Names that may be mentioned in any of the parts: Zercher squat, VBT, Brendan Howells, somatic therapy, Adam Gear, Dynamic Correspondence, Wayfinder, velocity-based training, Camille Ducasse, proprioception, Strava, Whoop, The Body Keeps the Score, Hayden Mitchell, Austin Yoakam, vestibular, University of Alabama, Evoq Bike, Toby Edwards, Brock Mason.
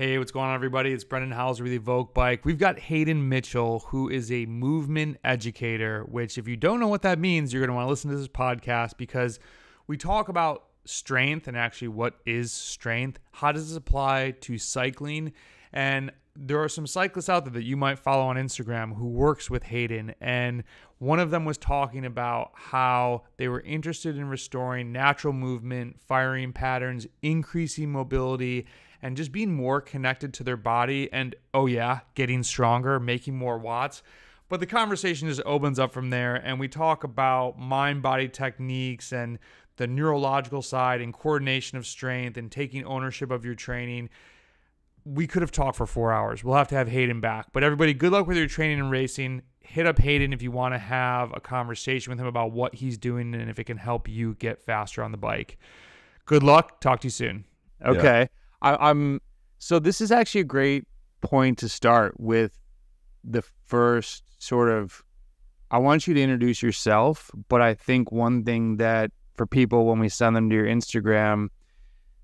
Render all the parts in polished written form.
Hey, what's going on, everybody? It's Brendan Howells with Evoq Bike. We've got Hayden Mitchell, who is a movement educator, which if you don't know what that means, you're going to want to listen to this podcast because we talk about strength and actually what is strength, how does this apply to cycling, and there are some cyclists out there that you might follow on Instagram who works with Hayden, and one of them was talking about how they were interested in restoring natural movement, firing patterns, increasing mobility, and just being more connected to their body and, oh yeah, getting stronger, making more watts. But the conversation just opens up from there, and we talk about mind-body techniques and the neurological side and coordination of strength and taking ownership of your training. We could have talked for 4 hours. We'll have to have Hayden back. But everybody, good luck with your training and racing. Hit up Hayden if you want to have a conversation with him about what he's doing and if it can help you get faster on the bike. Good luck. Talk to you soon. Okay. Yeah. So this is actually a great point to start with the first sort of, I want you to introduce yourself, but I think one thing that for people, when we send them to your Instagram,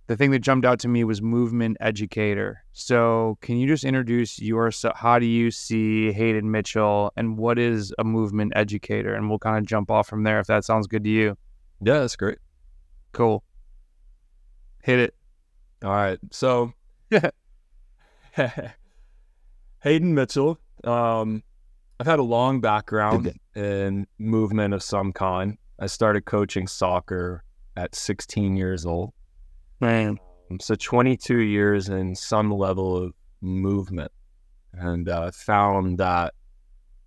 the thing that jumped out to me was movement educator. So can you just introduce yourself? How do you see Hayden Mitchell and what is a movement educator? And we'll kind of jump off from there if that sounds good to you. Yeah, that's great. Cool. Hit it. All right, so Hayden Mitchell, I've had a long background in movement of some kind. I started coaching soccer at 16 years old. Man. So 22 years in some level of movement, and found that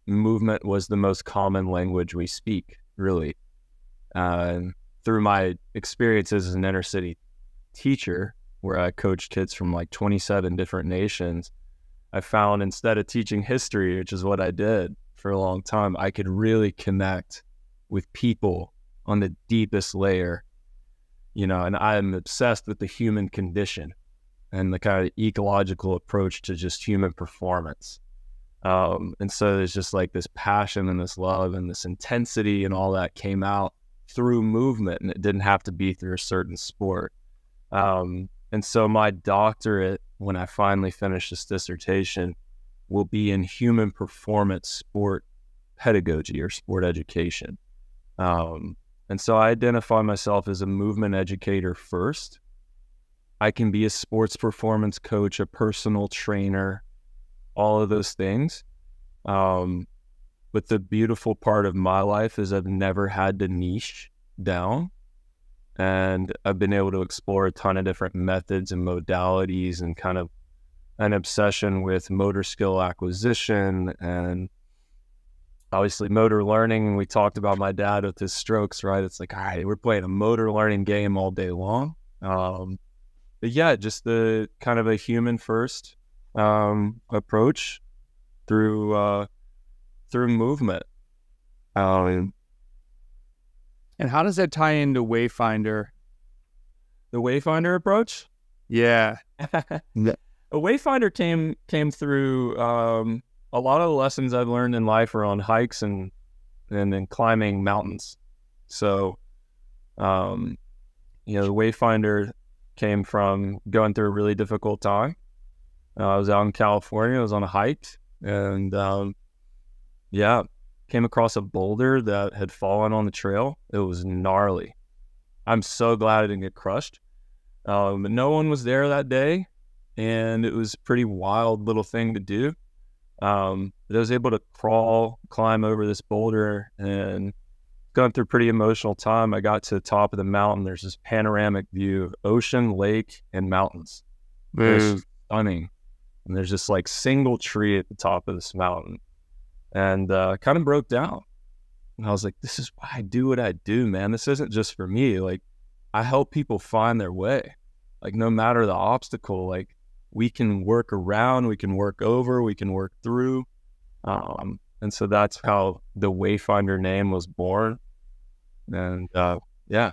movement was the most common language we speak, really. Through my experiences as an inner city teacher, where I coached kids from like 27 different nations, I found instead of teaching history, which is what I did for a long time, I could really connect with people on the deepest layer, you know, and I'm obsessed with the human condition and the kind of ecological approach to just human performance. And so there's just like this passion and this love and this intensity and all that came out through movement, and it didn't have to be through a certain sport. And so my doctorate, when I finally finish this dissertation, will be in human performance sport pedagogy or sport education. And so I identify myself as a movement educator first. I can be a sports performance coach, a personal trainer, all of those things. But the beautiful part of my life is I've never had to niche down. And I've been able to explore a ton of different methods and modalities and kind of an obsession with motor skill acquisition and obviously motor learning. And we talked about my dad with his strokes, right? It's like, all right, we're playing a motor learning game all day long. But yeah, just the kind of a human first approach through through movement. And how does that tie into Wayfinder? The Wayfinder approach? Yeah. Wayfinder came through a lot of the lessons I've learned in life are on hikes and then climbing mountains. So, you know, the Wayfinder came from going through a really difficult time. I was out in California. I was on a hike, and yeah, came across a boulder that had fallen on the trail. It was gnarly. I'm so glad I didn't get crushed. But no one was there that day, and it was a pretty wild little thing to do. But I was able to climb over this boulder, and going through a pretty emotional time. I got to the top of the mountain. There's this panoramic view of ocean, lake, and mountains. It's stunning. And there's this like single tree at the top of this mountain. And kind of broke down, and I was like, this is why I do what I do, man. This isn't just for me. Like, I help people find their way, like no matter the obstacle. Like, we can work around, we can work over, we can work through. And so that's how the Wayfinder name was born. And yeah,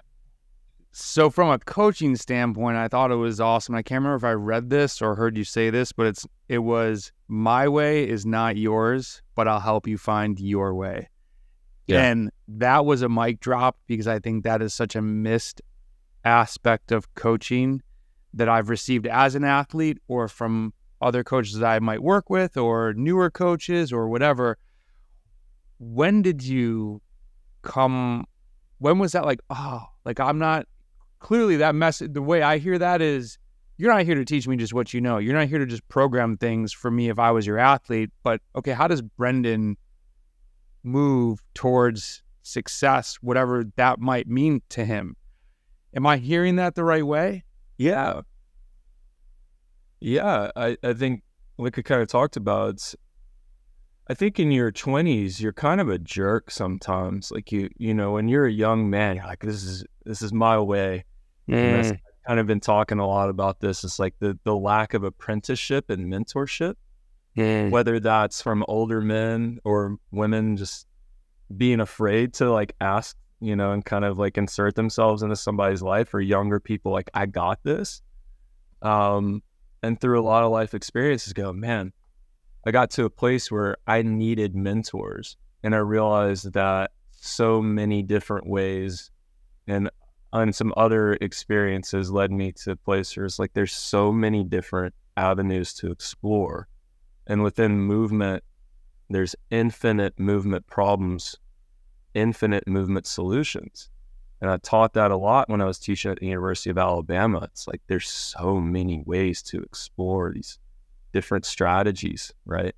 so from a coaching standpoint, I thought it was awesome. I can't remember if I read this or heard you say this, but it was my way is not yours, but I'll help you find your way. Yeah. And that was a mic drop, because I think that is such a missed aspect of coaching, that I've received as an athlete or from other coaches that I might work with or newer coaches or whatever. When did you come, when was that like, oh, like I'm not, clearly that message, the way I hear that is, you're not here to teach me just what you know. You're not here to just program things for me if I was your athlete, but okay, how does Brendan move towards success, whatever that might mean to him? Am I hearing that the right way? Yeah. Yeah, I think, like I kind of talked about, I think in your 20s, you're kind of a jerk sometimes. Like, you know, when you're a young man, you're like, this is my way. Mm. I've kind of been talking a lot about this. It's like the lack of apprenticeship and mentorship, whether that's from older men or women just being afraid to, like, ask, you know, and kind of, like, insert themselves into somebody's life, or younger people like, I got this. And through a lot of life experiences go, man, I got to a place where I needed mentors, and I realized that so many different ways and some other experiences led me to places like there's so many different avenues to explore. And within movement, there's infinite movement problems, infinite movement solutions. And I taught that a lot when I was teaching at the University of Alabama. It's like there's so many ways to explore these different strategies, right?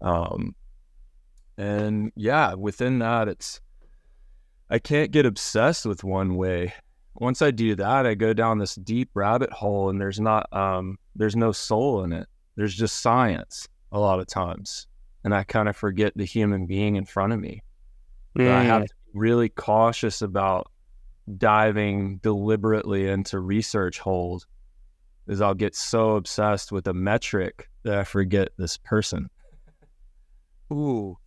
And yeah, within that, it's, I can't get obsessed with one way. Once I do that, I go down this deep rabbit hole, and there's not, there's no soul in it. There's just science a lot of times. And I kind of forget the human being in front of me. So I have to be really cautious about diving deliberately into research hold, is I'll get so obsessed with a metric that I forget this person. Ooh,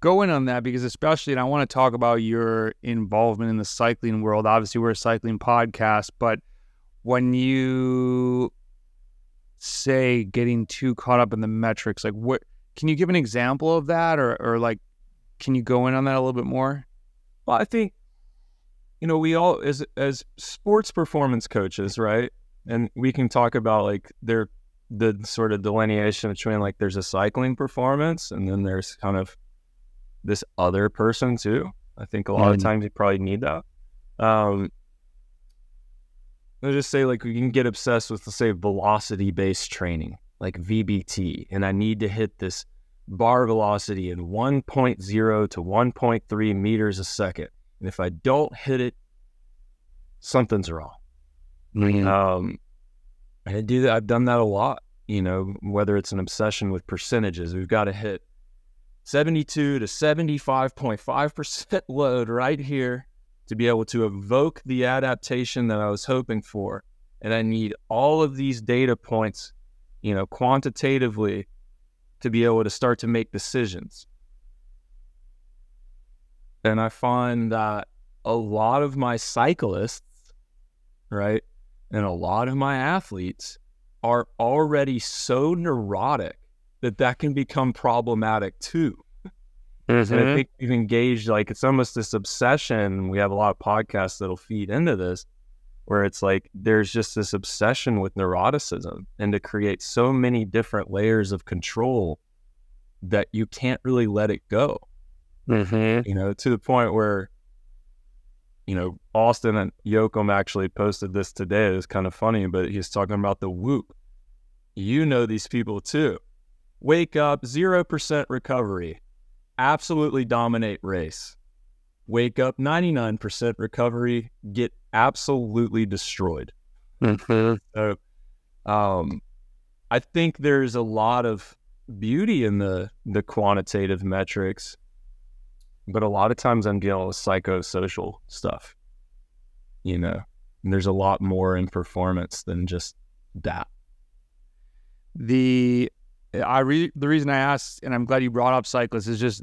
go in on that, because especially, and I want to talk about your involvement in the cycling world. Obviously, we're a cycling podcast, but when you say getting too caught up in the metrics, like what, can you give an example of that, or like, can you go in on that a little bit more? Well, I think, you know, we all, as sports performance coaches, right? And we can talk about like the sort of delineation between like there's a cycling performance, and then there's kind of this other person too. I think a lot of times you probably need that. Let's just say like we can get obsessed with, let's say, velocity-based training, like VBT, and I need to hit this bar velocity in 1.0 to 1.3 meters a second. And if I don't hit it, something's wrong. Mm-hmm. I do that. I've done that a lot, you know, whether it's an obsession with percentages, we've got to hit 72 to 75.5% load right here to be able to evoke the adaptation that I was hoping for. And I need all of these data points, you know, quantitatively to be able to start to make decisions. And I find that a lot of my cyclists, right, and a lot of my athletes are already so neurotic that that can become problematic too. Mm-hmm. And I think we've engaged, like, it's almost this obsession. We have a lot of podcasts that'll feed into this, where it's like there's just this obsession with neuroticism, and to create so many different layers of control that you can't really let it go. Mm-hmm. You know, to the point where, you know, Austin Yoakam actually posted this today. It was kind of funny, but he's talking about the Whoop. You know these people too. Wake up, 0% recovery. Absolutely dominate race. Wake up, 99% recovery. Get absolutely destroyed. Mm-hmm. So, I think there's a lot of beauty in the quantitative metrics, but a lot of times I'm dealing with psychosocial stuff, you know, and there's a lot more in performance than just that. The reason I asked, and I'm glad you brought up cyclists, is just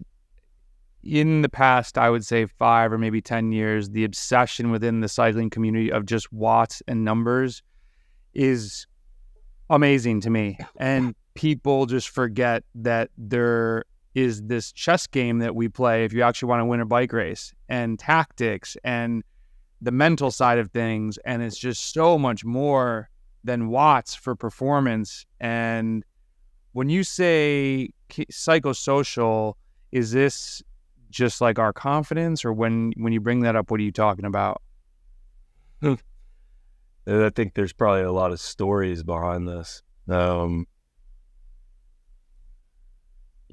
in the past, I would say 5 or maybe 10 years, the obsession within the cycling community of just watts and numbers is amazing to me. And people just forget that they're, is this chess game that we play if you actually want to win a bike race, and tactics and the mental side of things. And it's just so much more than watts for performance. And when you say psychosocial, is this just like our confidence, or when you bring that up, what are you talking about? I think there's probably a lot of stories behind this.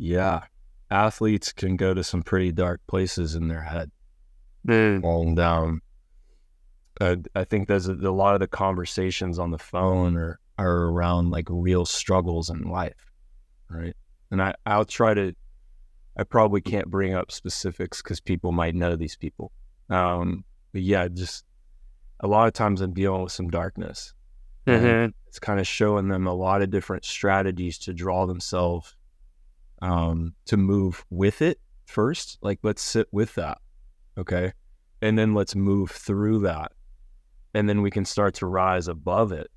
Yeah, athletes can go to some pretty dark places in their head. Falling down. I think there's a lot of the conversations on the phone are around like real struggles in life, right? And I'll try to, I probably can't bring up specifics because people might know these people. But yeah, just a lot of times I'm dealing with some darkness. Mm-hmm. It's kind of showing them a lot of different strategies to draw themselves to move with it first. Like, let's sit with that, okay? And then let's move through that. And then we can start to rise above it.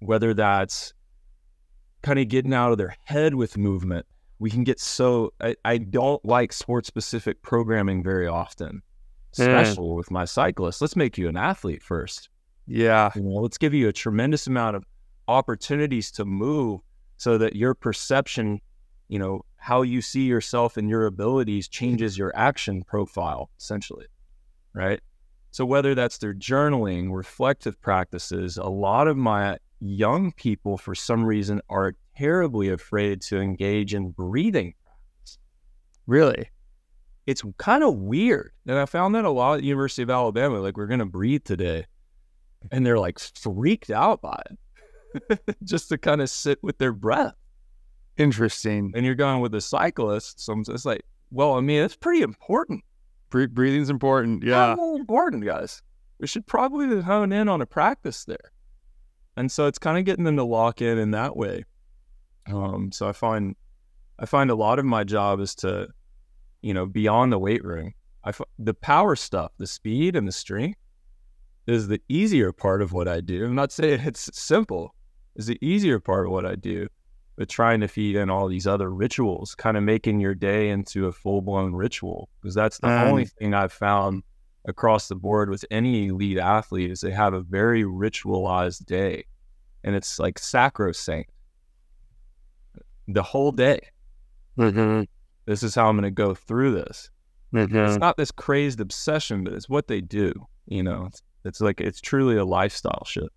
Whether that's kind of getting out of their head with movement. We can get so, I don't like sport specific programming very often, especially with my cyclists. Let's make you an athlete first. Yeah. You know, let's give you a tremendous amount of opportunities to move so that your perception, you know, how you see yourself and your abilities changes your action profile, essentially, right? So whether that's through journaling, reflective practices, a lot of my young people, for some reason, are terribly afraid to engage in breathing practice. Really? It's kind of weird. And I found that a lot at the University of Alabama, like, we're going to breathe today. And they're like freaked out by it just to kind of sit with their breath. Interesting. And you're going with a cyclist. So it's like, well, I mean, it's pretty important. Breathing's important. Yeah. It's really important, guys. We should probably hone in on a practice there. And so it's kind of getting them to lock in that way. So I find a lot of my job is to, you know, beyond the weight room, the power stuff, the speed and the strength is the easier part of what I do. I'm not saying it's simple. It's the easier part of what I do. But trying to feed in all these other rituals, kind of making your day into a full-blown ritual, because that's the only thing I've found across the board with any elite athlete is they have a very ritualized day, and it's like sacrosanct. The whole day. Mm-hmm. This is how I'm going to go through this. Mm-hmm. It's not this crazed obsession, but it's what they do. You know, it's like, it's truly a lifestyle shit.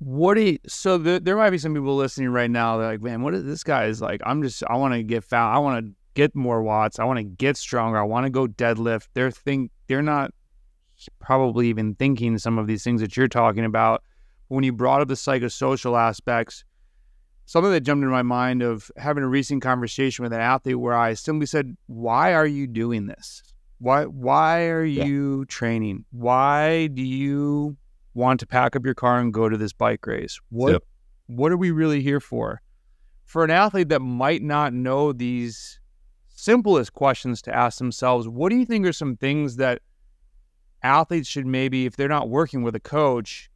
What do you, so there might be some people listening right now. They're like, man, what is this guy is like? I want to get found. I want to get more watts. I want to get stronger. I want to go deadlift. They're not probably even thinking some of these things that you're talking about. When you brought up the psychosocial aspects, something that jumped into my mind of having a recent conversation with an athlete where I simply said, why are you doing this? Why are you training? Why do you want to pack up your car and go to this bike race? What are we really here for? For an athlete that might not know these simplest questions to ask themselves, what do you think are some things that athletes should maybe, if they're not working with a coach,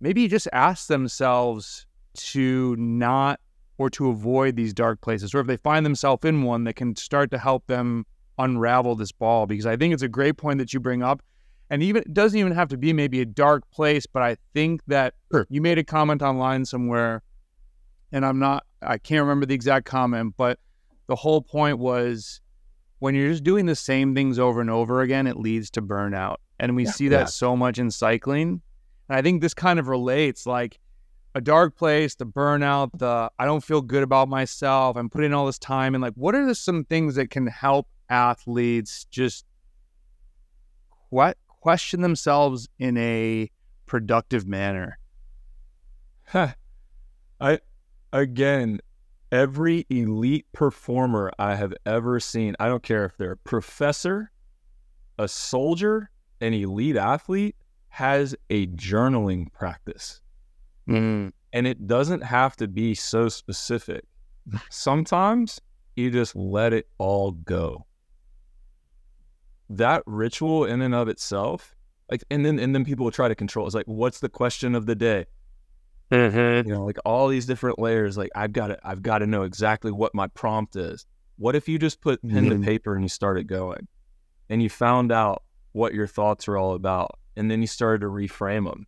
maybe just ask themselves to not, or to avoid these dark places, or if they find themselves in one, that can start to help them unravel this ball? Because I think it's a great point that you bring up. And even it doesn't even have to be maybe a dark place, but I think that you made a comment online somewhere, and I can't remember the exact comment, but the whole point was, when you're just doing the same things over and over again, it leads to burnout. And we see that so much in cycling. And I think this kind of relates, like a dark place, the burnout, the I don't feel good about myself, I'm putting in all this time. And like, what are some things that can help athletes just question themselves in a productive manner? Again, every elite performer I have ever seen, I don't care if they're a professor, a soldier, an elite athlete, has a journaling practice. And it doesn't have to be so specific. Sometimes you just let it all go. That ritual in and of itself, like, and then people will try to control. It's like, what's the question of the day? Mm-hmm. You know, like all these different layers. Like, I've got to know exactly what my prompt is. What if you just put pen to paper and you started going, and you found out what your thoughts are all about, and then you started to reframe them,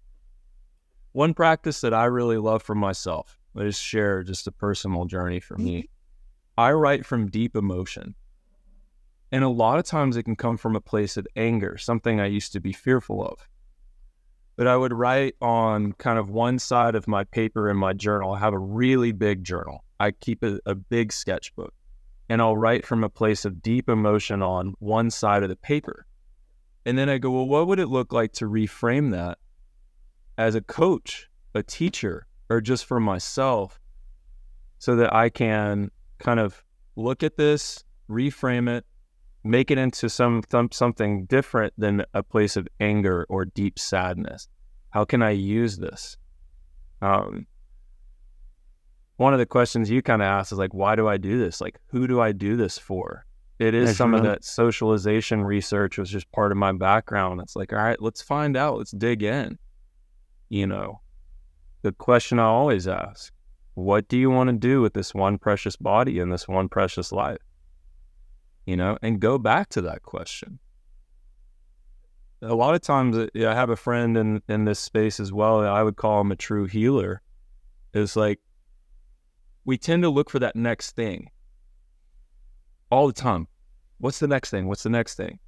One practice that I really love for myself, I just share just a personal journey for me. I write from deep emotion. And a lot of times it can come from a place of anger, something I used to be fearful of. But I would write on kind of one side of my paper in my journal. I have a really big journal. I keep a big sketchbook, and I'll write from a place of deep emotion on one side of the paper. And then I go, well, what would it look like to reframe that as a coach, a teacher, or just for myself, so that I can kind of look at this, reframe it, make it into something different than a place of anger or deep sadness. How can I use this? One of the questions you kind of asked is like, why do I do this? Like, who do I do this for? It is some of that socialization research was just part of my background. It's like, all right, let's find out. Let's dig in. You know, the question I always ask, what do you want to do with this one precious body and this one precious life? You know, and go back to that question. A lot of times, yeah, I have a friend in this space as well. I would call him a true healer. It's like, we tend to look for that next thing all the time. What's the next thing? What's the next thing?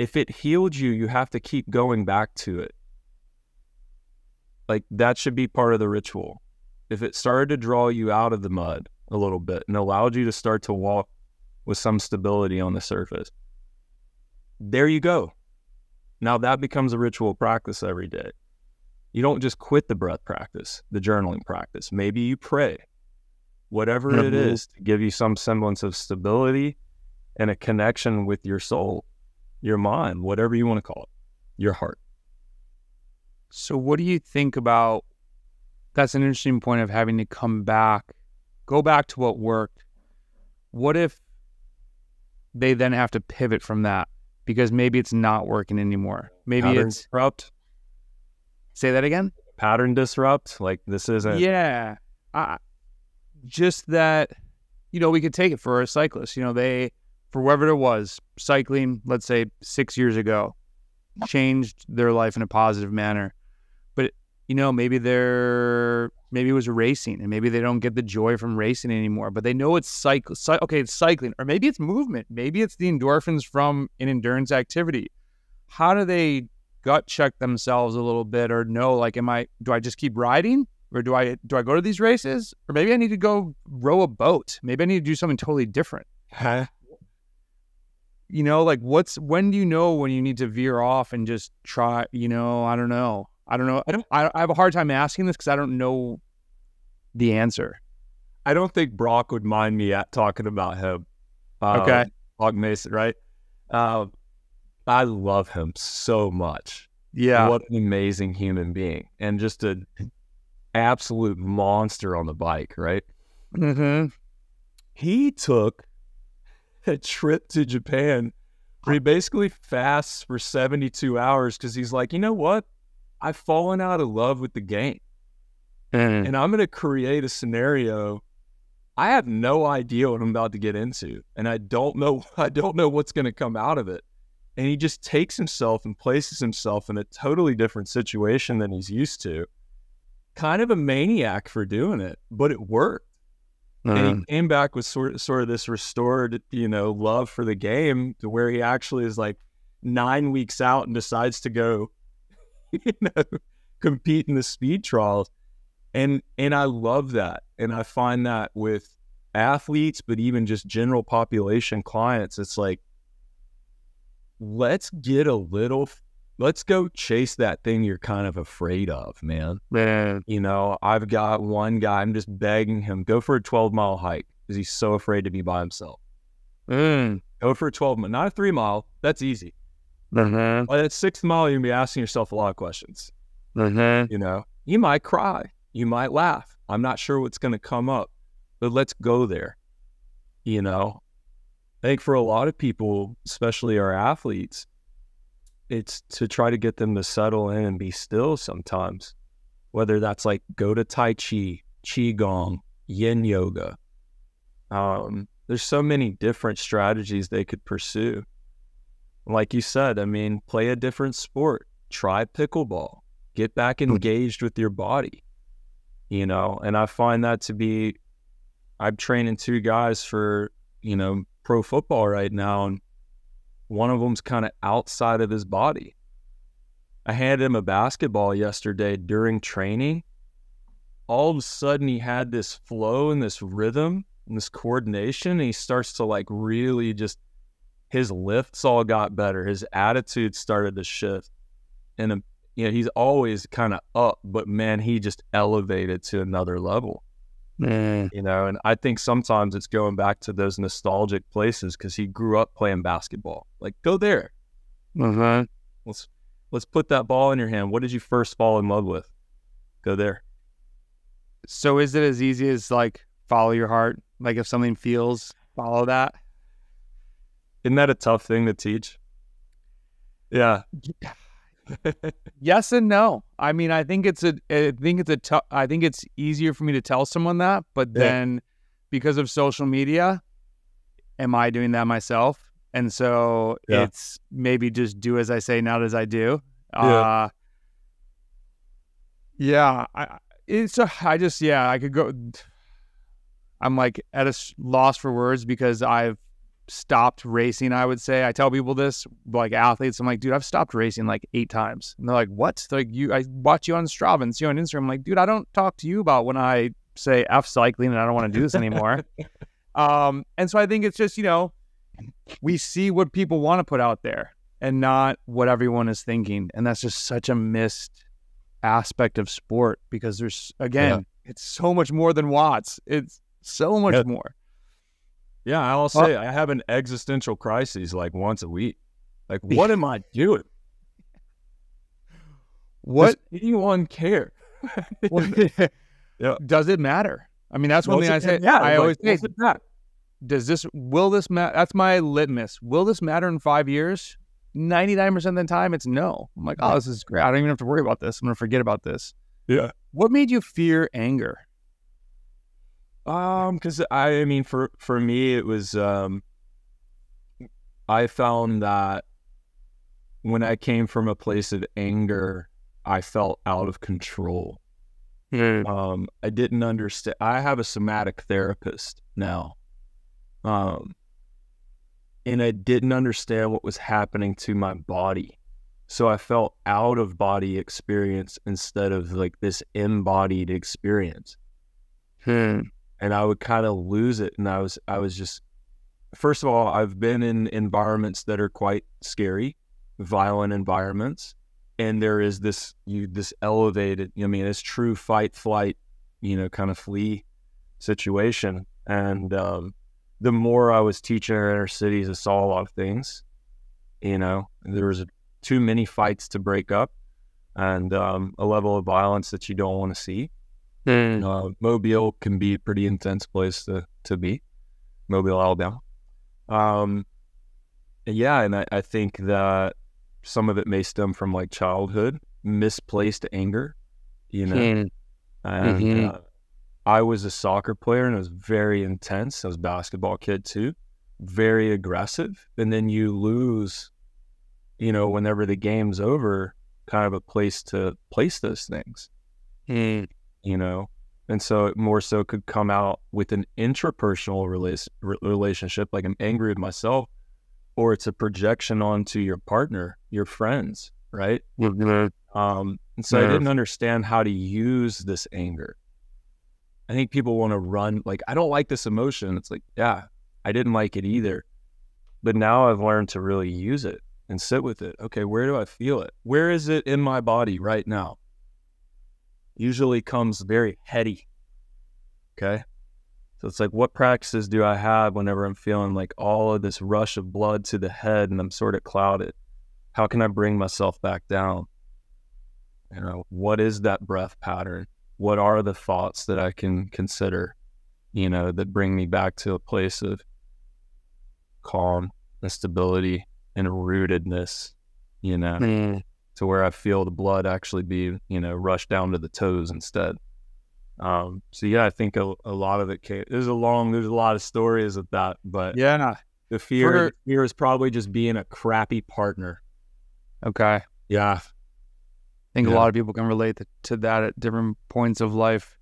If it healed you, you have to keep going back to it. Like, that should be part of the ritual. If it started to draw you out of the mud a little bit and allowed you to start to walk with some stability on the surface, there you go. Now that becomes a ritual practice every day. You don't just quit the breath practice, the journaling practice. Maybe you pray, whatever it is, to give you some semblance of stability and a connection with your soul, your mind, whatever you want to call it, your heart. So what do you think about, that's an interesting point of having to come back, go back to what worked. What if they then have to pivot from that because maybe it's not working anymore? Maybe it's corrupt. Say that again? Pattern disrupt? Like, this isn't... Yeah. Just that, you know, we could take it for a cyclist. You know, they, for whoever it was, cycling, let's say 6 years ago, changed their life in a positive manner. But, you know, maybe it was racing, and maybe they don't get the joy from racing anymore, but they know it's it's cycling, or maybe it's movement. Maybe it's the endorphins from an endurance activity. How do they gut check themselves a little bit, or know, like, do I just keep riding, or do I go to these races, or maybe I need to go row a boat, maybe I need to do something totally different? You know, like, when do you know when you need to veer off and just try? You know, I don't know. I have a hard time asking this because I don't know the answer. I don't think Brock would mind me at talking about him. Okay, Brock Mason, right? I love him so much. Yeah. What an amazing human being, and just an absolute monster on the bike, right? Mm-hmm. He took a trip to Japan where he basically fasts for 72 hours because he's like, you know what? I've fallen out of love with the game. Mm-hmm. And I'm going to create a scenario. I have no idea what I'm about to get into, and I don't know what's going to come out of it. And he just takes himself and places himself in a totally different situation than he's used to. Kind of a maniac for doing it, but it worked. Uh-huh. And he came back with sort of this restored, you know, love for the game, to where he actually is like 9 weeks out and decides to go, you know, compete in the speed trials. And I love that. And I find that with athletes, but even just general population clients, it's like, let's go chase that thing you're kind of afraid of, man. You know, I've got one guy, I'm just begging him, go for a 12-mile hike because he's so afraid to be by himself. Go for a 12-mile, not a 3-mile. That's easy. By that 6th mile, you're gonna be asking yourself a lot of questions. You know, you might cry, you might laugh. I'm not sure what's going to come up, but let's go there. You know, I think for a lot of people, especially our athletes, it's to try to get them to settle in and be still sometimes, whether that's like go to Tai Chi, Qigong, Yin Yoga. There's so many different strategies they could pursue. Like you said, I mean, play a different sport, try pickleball, Get back engaged with your body, you know? And I find that to be, I'm training two guys for, you know, pro football right now, and one of them's kind of outside of his body. I handed him a basketball yesterday during training. All of a sudden he had this flow and this rhythm and this coordination, and he starts to like really just, his lifts all got better. His attitude started to shift. And, you know, he's always kind of up, but man, he just elevated to another level. You know, and I think sometimes it's going back to those nostalgic places because he grew up playing basketball. Like, go there. Let's put that ball in your hand. What did you first fall in love with? Go there. So is it as easy as like follow your heart? Like if something feels, follow that? Isn't that a tough thing to teach? Yeah. Yes and no. I mean, I think it's a, I think it's easier for me to tell someone that, but then because of social media, am I doing that myself? And so it's maybe just do as I say, not as I do. I could go, I'm like at a loss for words because I've stopped racing. I would say, I tell people this, like athletes, I'm like, dude, I've stopped racing like 8 times. And they're like, what? They're like, you, I watch you on Strava and see you on Instagram. I'm like, dude, I don't talk to you about when I say F cycling and I don't want to do this anymore. And so I think it's just, you know, we see what people want to put out there and not what everyone is thinking. And that's just such a missed aspect of sport because there's, again, it's so much more than watts. It's so much more. Yeah, I'll say I have an existential crisis like once a week. Like, what am I doing? What does anyone care? Does it matter? I mean, that's one thing I say. Yeah, I always say, does this, will this matter? That's my litmus. Will this matter in 5 years? 99% of the time, it's no. I'm like, oh, this is great. I don't even have to worry about this. I'm going to forget about this. Yeah. What made you fear anger? Because I mean, for me, it was, I found that when I came from a place of anger, I felt out of control. I didn't understand. I have a somatic therapist now. And I didn't understand what was happening to my body. So I felt out of body experience instead of like this embodied experience. And I would kind of lose it. And I was just, first of all, I've been in environments that are quite scary, violent environments. And there is this, this elevated, I mean, it's true fight, flight, you know, kind of flee situation. And, the more I was teaching in inner cities, I saw a lot of things, you know, there was too many fights to break up and, a level of violence that you don't want to see. Mobile can be a pretty intense place to be, Mobile, Alabama. And I think that some of it may stem from like childhood, misplaced anger, you know. And I was a soccer player and it was very intense. I was a basketball kid too, very aggressive. And then you lose, you know, whenever the game's over, kind of a place to place those things. You know, and so it more so could come out with an intrapersonal relationship, like I'm angry with myself, or it's a projection onto your partner, your friends, right? And so I didn't understand how to use this anger. I think people want to run, like, I don't like this emotion. It's like, yeah, I didn't like it either. But now I've learned to really use it and sit with it. Okay, where do I feel it? Where is it in my body right now? Usually comes very heady. Okay. So it's like, what practices do I have whenever I'm feeling like all of this rush of blood to the head and I'm sort of clouded? How can I bring myself back down? You know, what is that breath pattern? What are the thoughts that I can consider, you know, that bring me back to a place of calm and stability and rootedness, you know? To where I feel the blood actually be, you know, rushed down to the toes instead. So yeah, I think a lot of it came, there's a lot of stories of that, but the fear is probably just being a crappy partner. Okay. Yeah. think a lot of people can relate to that at different points of life.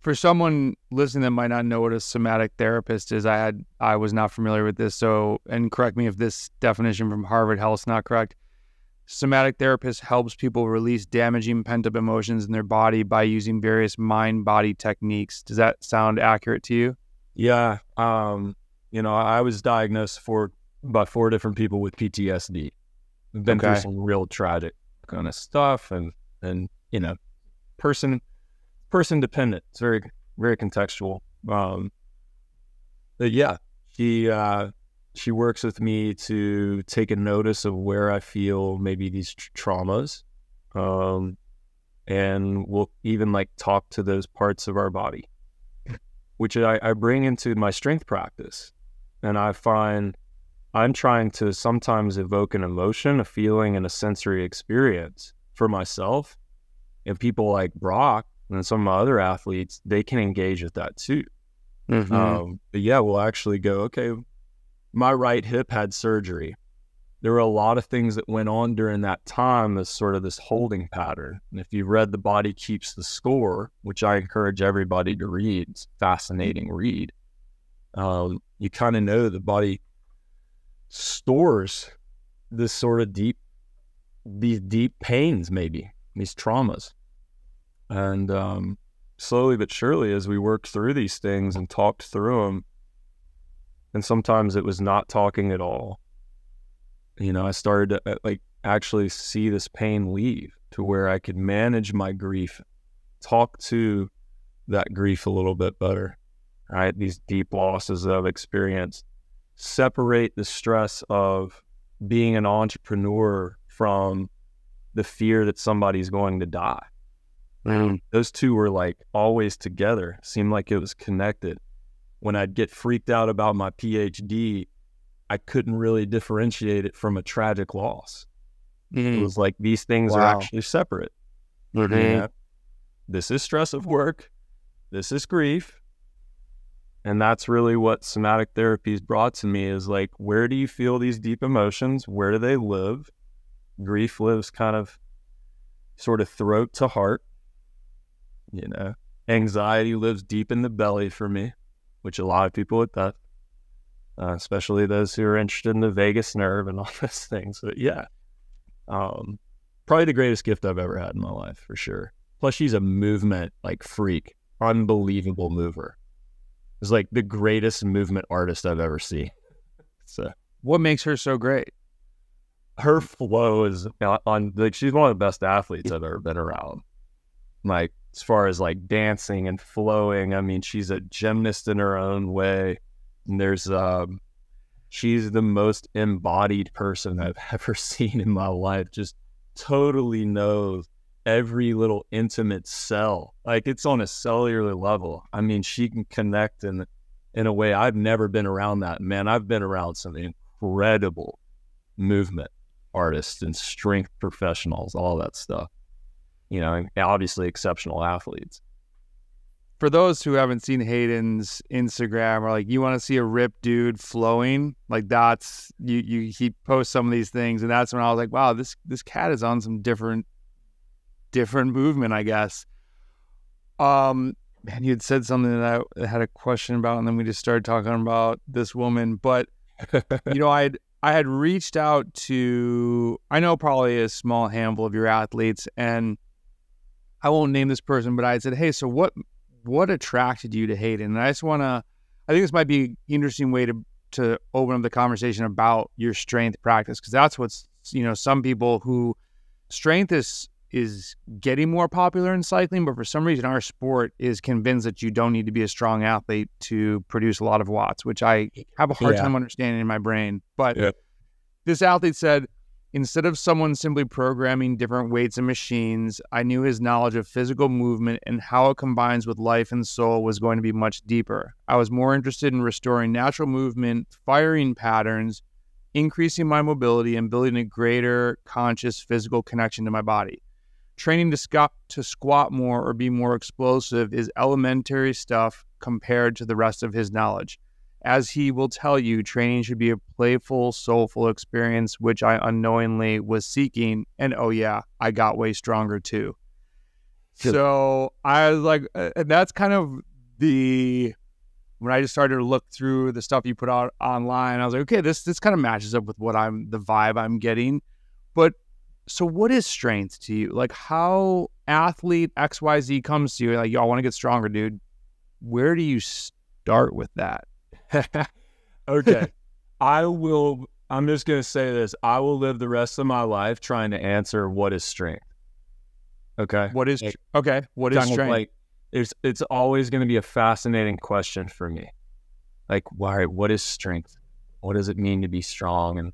For someone listening that might not know what a somatic therapist is, I was not familiar with this, so, and correct me if this definition from Harvard Health's not correct. Somatic therapist helps people release damaging pent-up emotions in their body by using various mind-body techniques. Does that sound accurate to you? Yeah. You know, I was diagnosed by 4 different people with PTSD. I've been through some real tragic kind of stuff, and you know, person dependent. It's very, very contextual. But yeah, she works with me to take a notice of where I feel maybe these traumas, and we'll even like talk to those parts of our body, which I bring into my strength practice. And I find I'm trying to sometimes evoke an emotion, a feeling, and a sensory experience for myself, and people like Brock and some of my other athletes, they can engage with that too. Mm-hmm. But yeah, we'll actually go, okay, my right hip had surgery. There were a lot of things that went on during that time as sort of this holding pattern. And if you've read The Body Keeps the Score, which I encourage everybody to read, it's a fascinating read. You kind of know the body stores this sort of these deep pains, maybe these traumas. And slowly but surely, as we worked through these things and talked through them, and sometimes it was not talking at all, you know, I started to like actually see this pain leave to where I could manage my grief, talk to that grief a little bit better, right? These deep losses that I've experienced, separate the stress of being an entrepreneur from the fear that somebody's going to die. Those two were like always together, seemed like it was connected. When I'd get freaked out about my PhD, I couldn't really differentiate it from a tragic loss. Mm-hmm. It was like these things are actually separate. Mm-hmm. Yeah. This is stress of work, this is grief. And that's really what somatic therapy's brought to me, is like, where do you feel these deep emotions? Where do they live? Grief lives kind of sort of throat to heart. You know, anxiety lives deep in the belly for me, which a lot of people with that, especially those who are interested in the vagus nerve and all those things. But yeah, probably the greatest gift I've ever had in my life, for sure. Plus, she's a movement like freak, unbelievable mover. It's like the greatest movement artist I've ever seen. So, what makes her so great? Her flow is on. Like, she's one of the best athletes I've ever been around. Like, as far as like dancing and flowing, I mean, she's a gymnast in her own way. And there's, she's the most embodied person I've ever seen in my life. Just totally knows every little intimate cell. Like, it's on a cellular level. I mean, she can connect in a way I've never been around that, man. I've been around some incredible movement artists and strength professionals, all that stuff. You know, obviously exceptional athletes. For those who haven't seen Hayden's Instagram, or like, you want to see a ripped dude flowing, like that's, he posts some of these things, and that's when I was like, wow, this cat is on some different movement, I guess. And you had said something that I had a question about, and then we just started talking about this woman. But you know, I had reached out to, I know probably a small handful of your athletes, and I won't name this person, but I said, hey, so what attracted you to Hayden? And I just want to, I think this might be an interesting way to open up the conversation about your strength practice, because that's what's, you know, some people who, strength is getting more popular in cycling, but for some reason our sport is convinced that you don't need to be a strong athlete to produce a lot of watts, which I have a hard time understanding in my brain. But this athlete said, instead of someone simply programming different weights and machines, I knew his knowledge of physical movement and how it combines with life and soul was going to be much deeper. I was more interested in restoring natural movement, firing patterns, increasing my mobility, and building a greater conscious physical connection to my body. Training to squat more or be more explosive is elementary stuff compared to the rest of his knowledge. As he will tell you, training should be a playful, soulful experience, which I unknowingly was seeking. And oh yeah, I got way stronger too. Good. So I was like, and that's kind of the, when I just started to look through the stuff you put out online, I was like, okay, this kind of matches up with what the vibe I'm getting. But so what is strength to you? Like, how athlete XYZ comes to you, like, yo, I want to get stronger, dude. Where do you start with that? Okay. I'm just going to say this. I will live the rest of my life trying to answer what is strength. Okay. What is strength? Like, it's always going to be a fascinating question for me. Like, why, what is strength? What does it mean to be strong?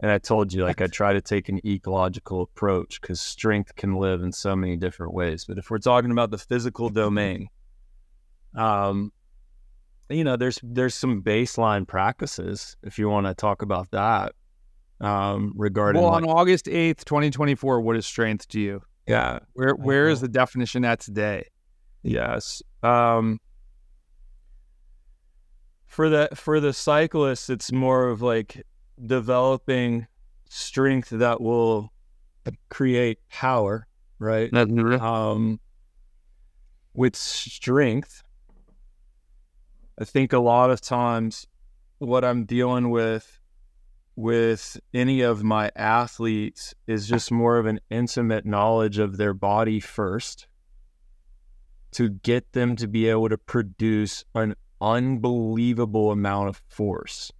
And I told you, like, I try to take an ecological approach because strength can live in so many different ways. But if we're talking about the physical domain, you know, there's some baseline practices if you want to talk about that. Regarding, well, on August 8th, 2024, what is strength to you? Yeah, where is the definition at today? Yes, for the cyclists, it's more of like developing strength that will create power, right? With strength, I think a lot of times what I'm dealing with any of my athletes is just more of an intimate knowledge of their body first to get them to be able to produce an unbelievable amount of force.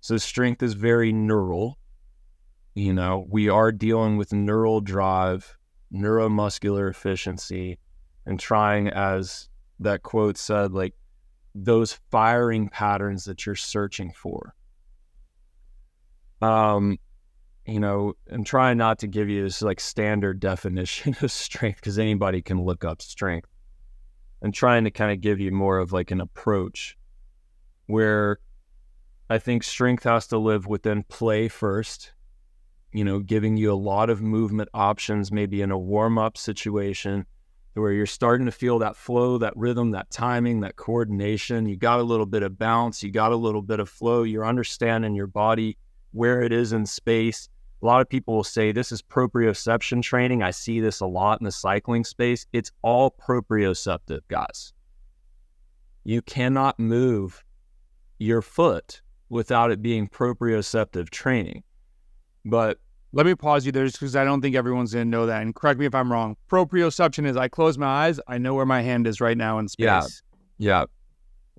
So strength is very neural. You know, we are dealing with neural drive, neuromuscular efficiency, and trying, as that quote said, like, those firing patterns that you're searching for. You know, I'm trying not to give you this like standard definition of strength because anybody can look up strength. I'm trying to kind of give you more of like an approach where I think strength has to live within play first, you know, giving you a lot of movement options, maybe in a warm-up situation, where you're starting to feel that flow, that rhythm, that timing, that coordination. You got a little bit of bounce. You got a little bit of flow. You're understanding your body, where it is in space. A lot of people will say this is proprioception training. I see this a lot in the cycling space. It's all proprioceptive, guys. You cannot move your foot without it being proprioceptive training. But let me pause you there just because I don't think everyone's going to know that. And correct me if I'm wrong. Proprioception is I close my eyes, I know where my hand is right now in space. Yeah.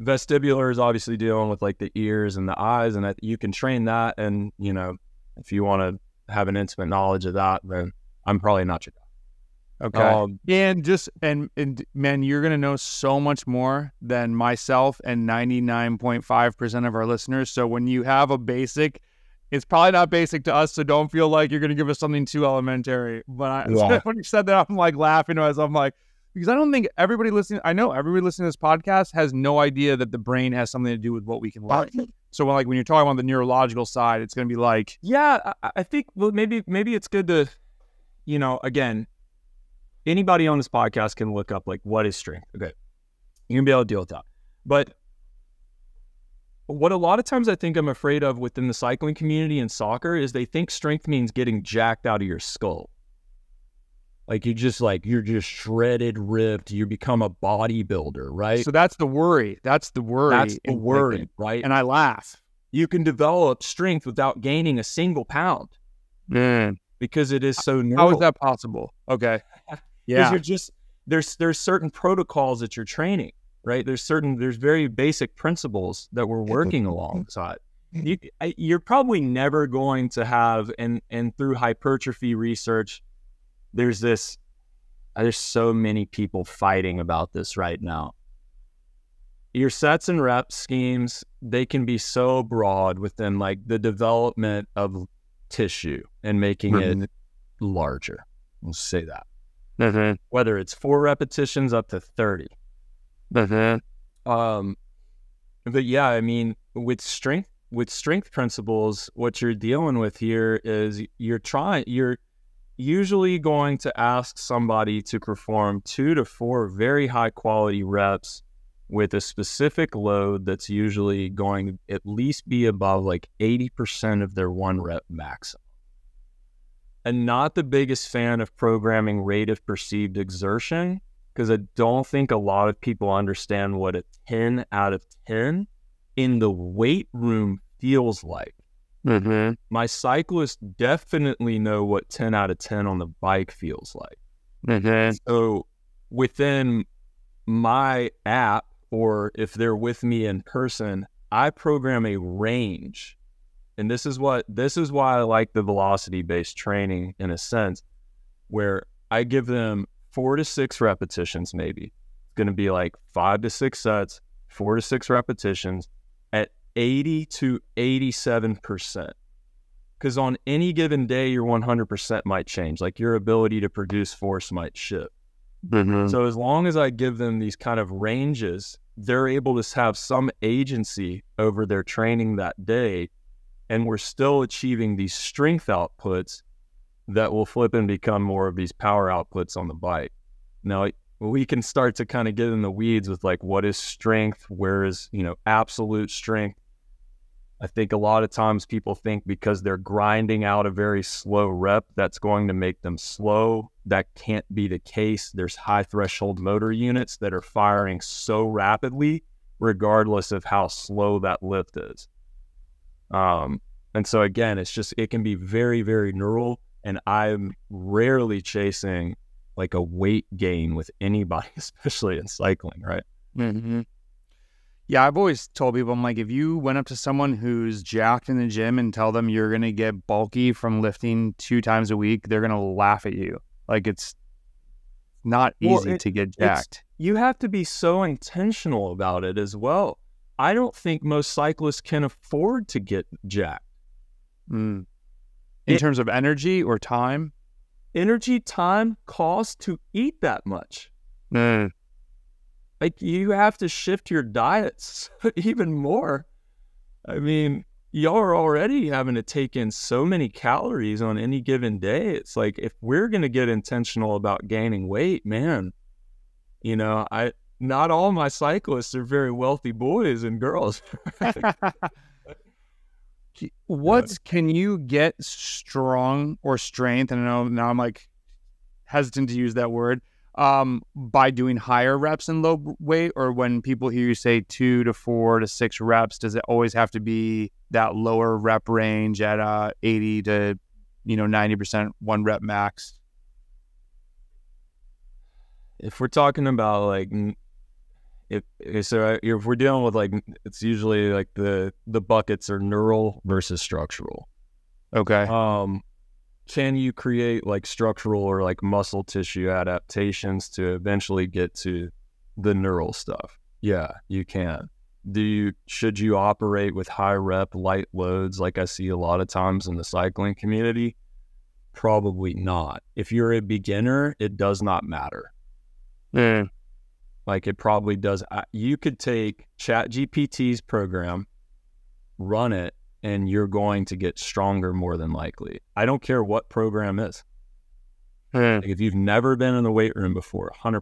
Vestibular is obviously dealing with like the ears and the eyes, and you can train that. And, you know, if you want to have an intimate knowledge of that, then I'm probably not your guy. Okay. And man, you're going to know so much more than myself and 99.5% of our listeners. So when you have a basic, it's probably not basic to us, so don't feel like you're going to give us something too elementary. But when you said that, I'm like laughing to myself. I'm like, because I don't think everybody listening, I know everybody listening to this podcast has no idea that the brain has something to do with what we can learn. So when, like, when you're talking about the neurological side, it's going to be like, yeah, I think, well, maybe it's good to, you know, again, anybody on this podcast can look up like what is strength. Okay, you can be able to deal with that, but what a lot of times I think I'm afraid of within the cycling community and soccer is they think strength means getting jacked out of your skull. Like you're just shredded, ripped. You become a bodybuilder, right? So that's the worry. That's the worry, right? And I laugh. You can develop strength without gaining a single pound, because it is so neural. How is that possible? Okay, yeah. Because you're just there's certain protocols that you're training. Right? There's very basic principles that we're working alongside. You're probably never going to have, and through hypertrophy research, there's so many people fighting about this right now. Your sets and rep schemes, they can be so broad within like the development of tissue and making it larger. We'll say that. Whether it's 4 repetitions up to 30. But yeah, I mean, with strength principles, what you're dealing with here is you're usually going to ask somebody to perform 2 to 4 very high quality reps with a specific load that's usually going to at least be above like 80% of their one rep maximum. I'm not the biggest fan of programming rate of perceived exertion, because I don't think a lot of people understand what a 10 out of 10 in the weight room feels like. Mm-hmm. My cyclists definitely know what 10 out of 10 on the bike feels like. Mm-hmm. So within my app, or if they're with me in person, I program a range. And this is why I like the velocity-based training in a sense, where I give them 4 to 6 repetitions maybe. It's going to be like 5 to 6 sets, 4 to 6 repetitions at 80 to 87%. Because on any given day, your 100% might change. Like your ability to produce force might shift. Mm-hmm. So as long as I give them these kind of ranges, they're able to have some agency over their training that day, and we're still achieving these strength outputs that will flip and become more of these power outputs on the bike. Now, we can start to kind of get in the weeds with like, what is strength? Where is, absolute strength? I think a lot of times people think because they're grinding out a very slow rep, that's going to make them slow. That can't be the case. There's high threshold motor units that are firing so rapidly, regardless of how slow that lift is. And so again, it's just, it can be very, very neural, and I'm rarely chasing like a weight gain with anybody, especially in cycling, right? Mm-hmm. Yeah, I've always told people, I'm like, if you went up to someone who's jacked in the gym and tell them you're going to get bulky from lifting 2 times a week, they're going to laugh at you. Like, it's not easy to get jacked. You have to be so intentional about it as well. I don't think most cyclists can afford to get jacked. Mm. In terms of energy or time? Energy, time, cost to eat that much. Mm. Like, you have to shift your diets even more. I mean, y'all are already having to take in so many calories on any given day. It's like, if we're going to get intentional about gaining weight, man, not all my cyclists are very wealthy boys and girls. Can you get strong or strength? And I know now I'm like hesitant to use that word. By doing higher reps in low weight, or when people hear you say 2 to 4 to 6 reps, does it always have to be that lower rep range at 80 to 90% one rep max? If we're talking about like, if we're dealing with like, it's usually like the buckets are neural versus structural. Okay. Can you create like structural or like muscle tissue adaptations to eventually get to the neural stuff? Yeah, you can. Should you operate with high rep, light loads, like I see a lot of times in the cycling community? Probably not. If you're a beginner, it does not matter. Mm. Like, it probably does. You could take ChatGPT's program, run it, and you're going to get stronger more than likely. I don't care what program is. Mm. Like, if you've never been in the weight room before, 100%.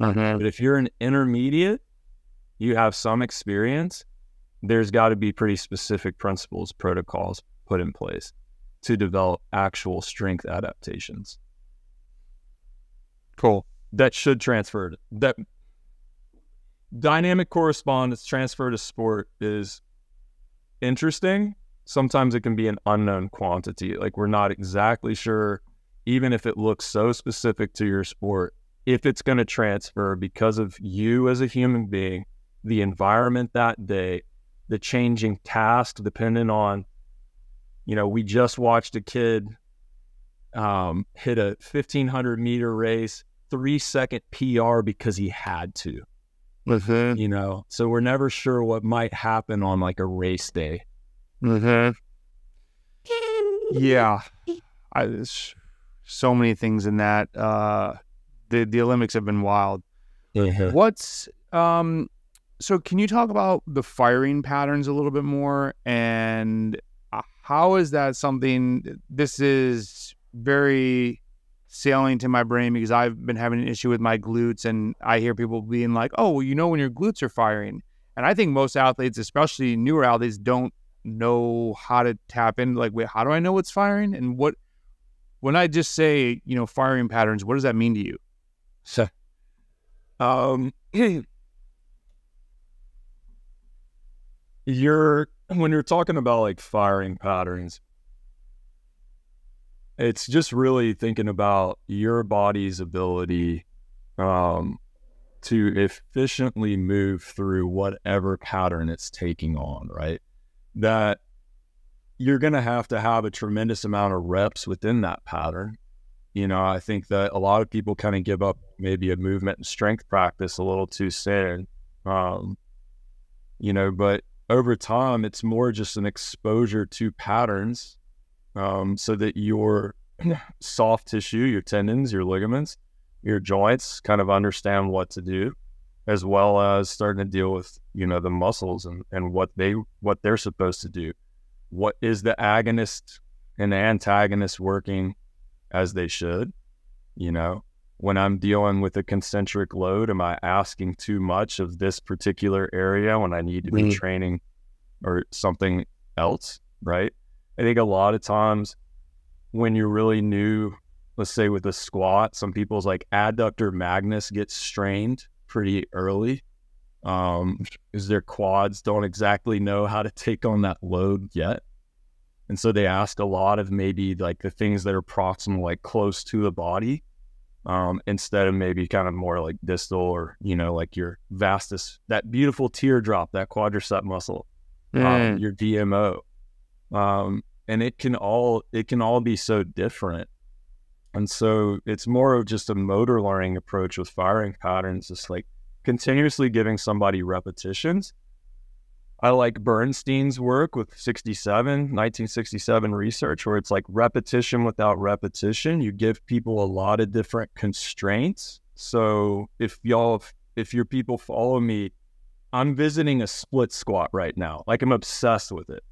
Mm-hmm. But if you're an intermediate, you have some experience, there's got to be pretty specific principles, protocols put in place to develop actual strength adaptations. Cool. That should transfer. That dynamic correspondence transfer to sport is interesting. Sometimes it can be an unknown quantity. Like, we're not exactly sure, even if it looks so specific to your sport, if it's going to transfer because of you as a human being, the environment that day, the changing task, depending on, we just watched a kid hit a 1500 meter race, 3-second PR because he had to. Mm-hmm. So we're never sure what might happen on like a race day. Mm-hmm. Yeah. There's so many things in that. The Olympics have been wild. Mm-hmm. So can you talk about the firing patterns a little bit more, and how is that something, this is very sailing to my brain because I've been having an issue with my glutes. And I hear people being like, oh, well, you know when your glutes are firing. And I think most athletes, especially newer athletes, don't know how to tap in. Like, wait, how do I know what's firing? And what, when I just say, you know, firing patterns, what does that mean to you? So, when you're talking about like firing patterns, it's just really thinking about your body's ability to efficiently move through whatever pattern it's taking on, right? That you're going to have a tremendous amount of reps within that pattern. You know, I think that a lot of people kind of give up maybe a movement and strength practice a little too soon, you know, but over time, it's more just an exposure to patterns so that your soft tissue, your tendons, your ligaments, your joints kind of understand what to do, as well as starting to deal with, you know, the muscles and what they're supposed to do. What is the agonist and the antagonist working as they should? You know, when I'm dealing with a concentric load, am I asking too much of this particular area when I need to be training or something else, right? I think a lot of times when you're really new, let's say with a squat, some people's like adductor magnus gets strained pretty early because their quads don't exactly know how to take on that load yet. And so they ask a lot of maybe like the things that are proximal, like close to the body, instead of maybe kind of more like distal or, you know, like your vastus, that beautiful teardrop, that quadricep muscle, your DMO. And it can all be so different. And so it's more of just a motor learning approach with firing patterns, just like continuously giving somebody repetitions. I like Bernstein's work with 1967 research, where it's like repetition without repetition. You give people a lot of different constraints. So if your people follow me, I'm visiting a split squat right now. Like, I'm obsessed with it.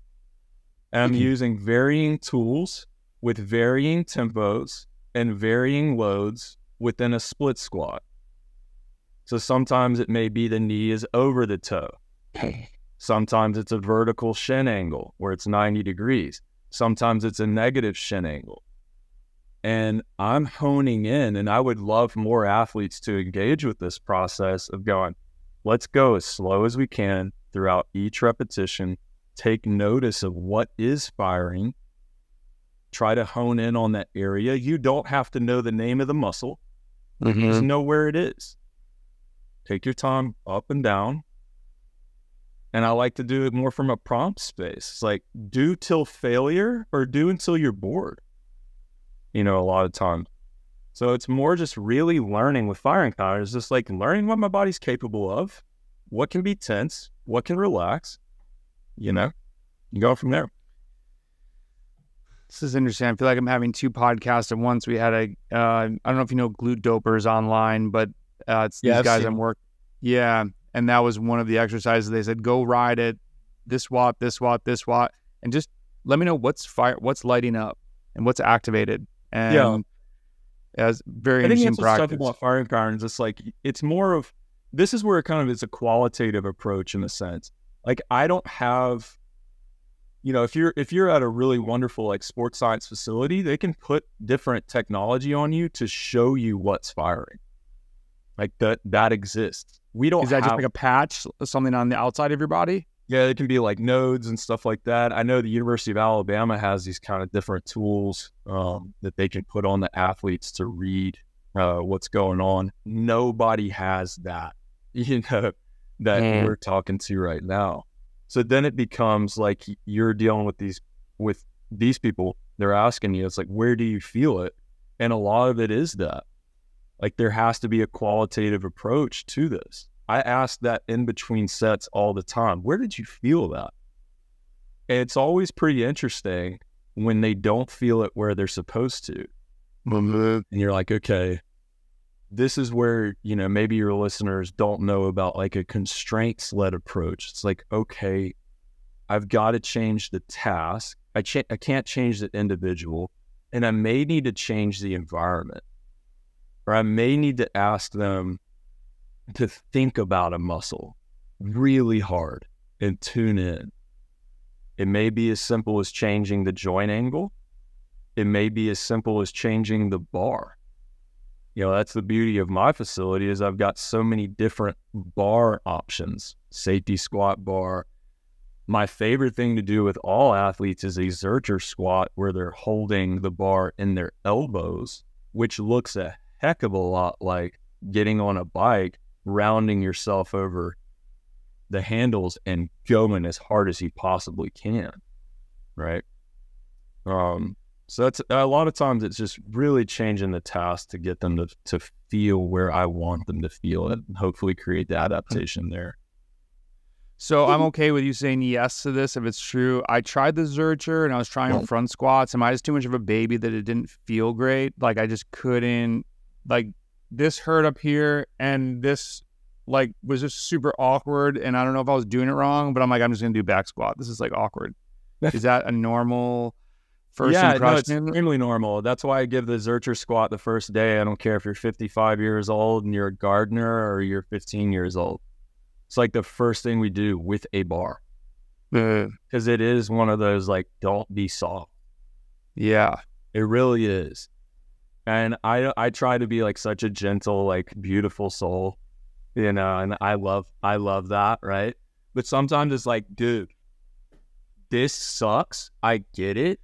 And I'm using varying tools with varying tempos and varying loads within a split squat. So sometimes it may be the knee is over the toe. Sometimes it's a vertical shin angle where it's 90 degrees. Sometimes it's a negative shin angle. And I'm honing in, and I would love more athletes to engage with this process of going, let's go as slow as we can throughout each repetition. Take notice of what is firing. Try to hone in on that area. You don't have to know the name of the muscle. You just know where it is. Take your time up and down. And I like to do it more from a prompt space. It's like, do till failure or do until you're bored, you know, a lot of times. So it's more just really learning with firing patterns, just like learning what my body's capable of, what can be tense, what can relax, you know, you go from there. This is interesting. I feel like I'm having two podcasts at once. We had a, I don't know if you know Glute Dopers online, but it's these guys I'm working. Yeah. And that was one of the exercises. They said, go ride it, this watt, this watt, this watt, and just let me know what's lighting up and what's activated. And as very interesting practice. I think stuff about firing patterns, it's like, it's more of, this is where it kind of is a qualitative approach in a sense. Like, I don't have, you know, if you're at a really wonderful like sports science facility, they can put different technology on you to show you what's firing. Like that exists. We don't. Is that just like a patch, something on the outside of your body? Yeah, it can be like nodes and stuff like that. I know the University of Alabama has these kind of different tools that they can put on the athletes to read what's going on. Nobody has that, you know, that we're talking to right now. So then it becomes like you're dealing with these people. They're asking you, it's like, where do you feel it? And a lot of it is that. Like, there has to be a qualitative approach to this. I ask that in between sets all the time. Where did you feel that? And it's always pretty interesting when they don't feel it where they're supposed to. And you're like, okay, this is where, you know, maybe your listeners don't know about like a constraints-led approach. It's like, okay, I've got to change the task. I can't change the individual, and I may need to change the environment, or I may need to ask them to think about a muscle really hard and tune in. It may be as simple as changing the joint angle. It may be as simple as changing the bar. You know, that's the beauty of my facility is I've got so many different bar options, safety squat bar. My favorite thing to do with all athletes is a Zercher squat where they're holding the bar in their elbows, which looks a heck of a lot like getting on a bike, rounding yourself over the handles and going as hard as you possibly can, right? So that's a lot of times it's just really changing the task to get them to feel where I want them to feel it and hopefully create the adaptation there. So I'm okay with you saying yes to this if it's true. I tried the Zercher and I was trying front squats. Am I just too much of a baby that it didn't feel great? Like I just couldn't, like this hurt up here and this like was just super awkward and I don't know if I was doing it wrong, but I'm like, I'm just going to do back squat. This is like awkward. Is that a normal first impression? Yeah, no, it's extremely normal. That's why I give the Zercher squat the first day. I don't care if you're 55 years old and you're a gardener or you're 15 years old. It's like the first thing we do with a bar because it is one of those like, don't be soft. Yeah, it really is. And I try to be like such a gentle, like beautiful soul, you know, and I love that. Right. But sometimes it's like, dude, this sucks. I get it.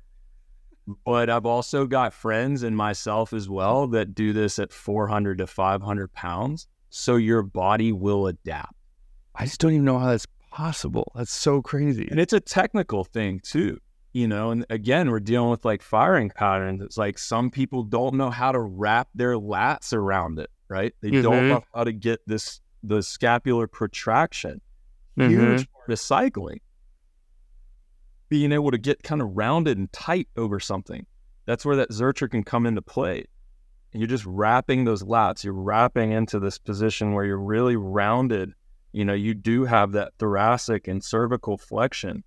But I've also got friends and myself as well that do this at 400 to 500 pounds. So your body will adapt. I just don't even know how that's possible. That's so crazy. And it's a technical thing too, you know, and again, we're dealing with like firing patterns. It's like some people don't know how to wrap their lats around it, right? They don't know how to get the scapular protraction. Huge part of cycling. Being able to get kind of rounded and tight over something. That's where that Zercher can come into play. And you're just wrapping those lats. You're wrapping into this position where you're really rounded. You know, you do have that thoracic and cervical flexion.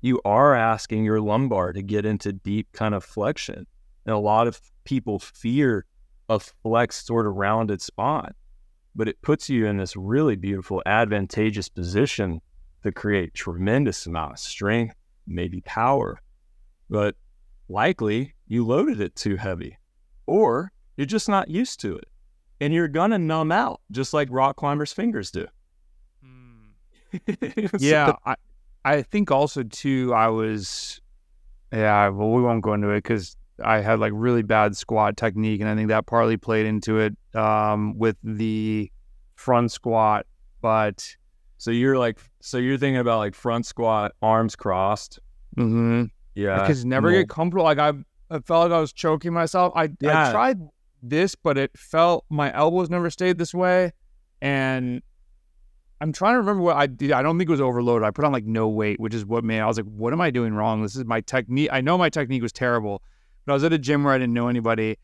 You are asking your lumbar to get into deep kind of flexion. And a lot of people fear a flexed sort of rounded spine, but it puts you in this really beautiful, advantageous position to create tremendous amount of strength, maybe power, but likely you loaded it too heavy or you're just not used to it and you're going to numb out just like rock climbers' fingers do. Yeah, I think also too, I was, yeah, well, we won't go into it because I had like really bad squat technique and I think that partly played into it with the front squat. But so you're thinking about like front squat, arms crossed. Yeah. Because never get comfortable. Like I felt like I was choking myself. I tried this, but it felt my elbows never stayed this way. And I'm trying to remember what I did. I don't think it was overloaded. I put on like no weight, which is what made, I was like, what am I doing wrong? This is my technique. I know my technique was terrible, but I was at a gym where I didn't know anybody,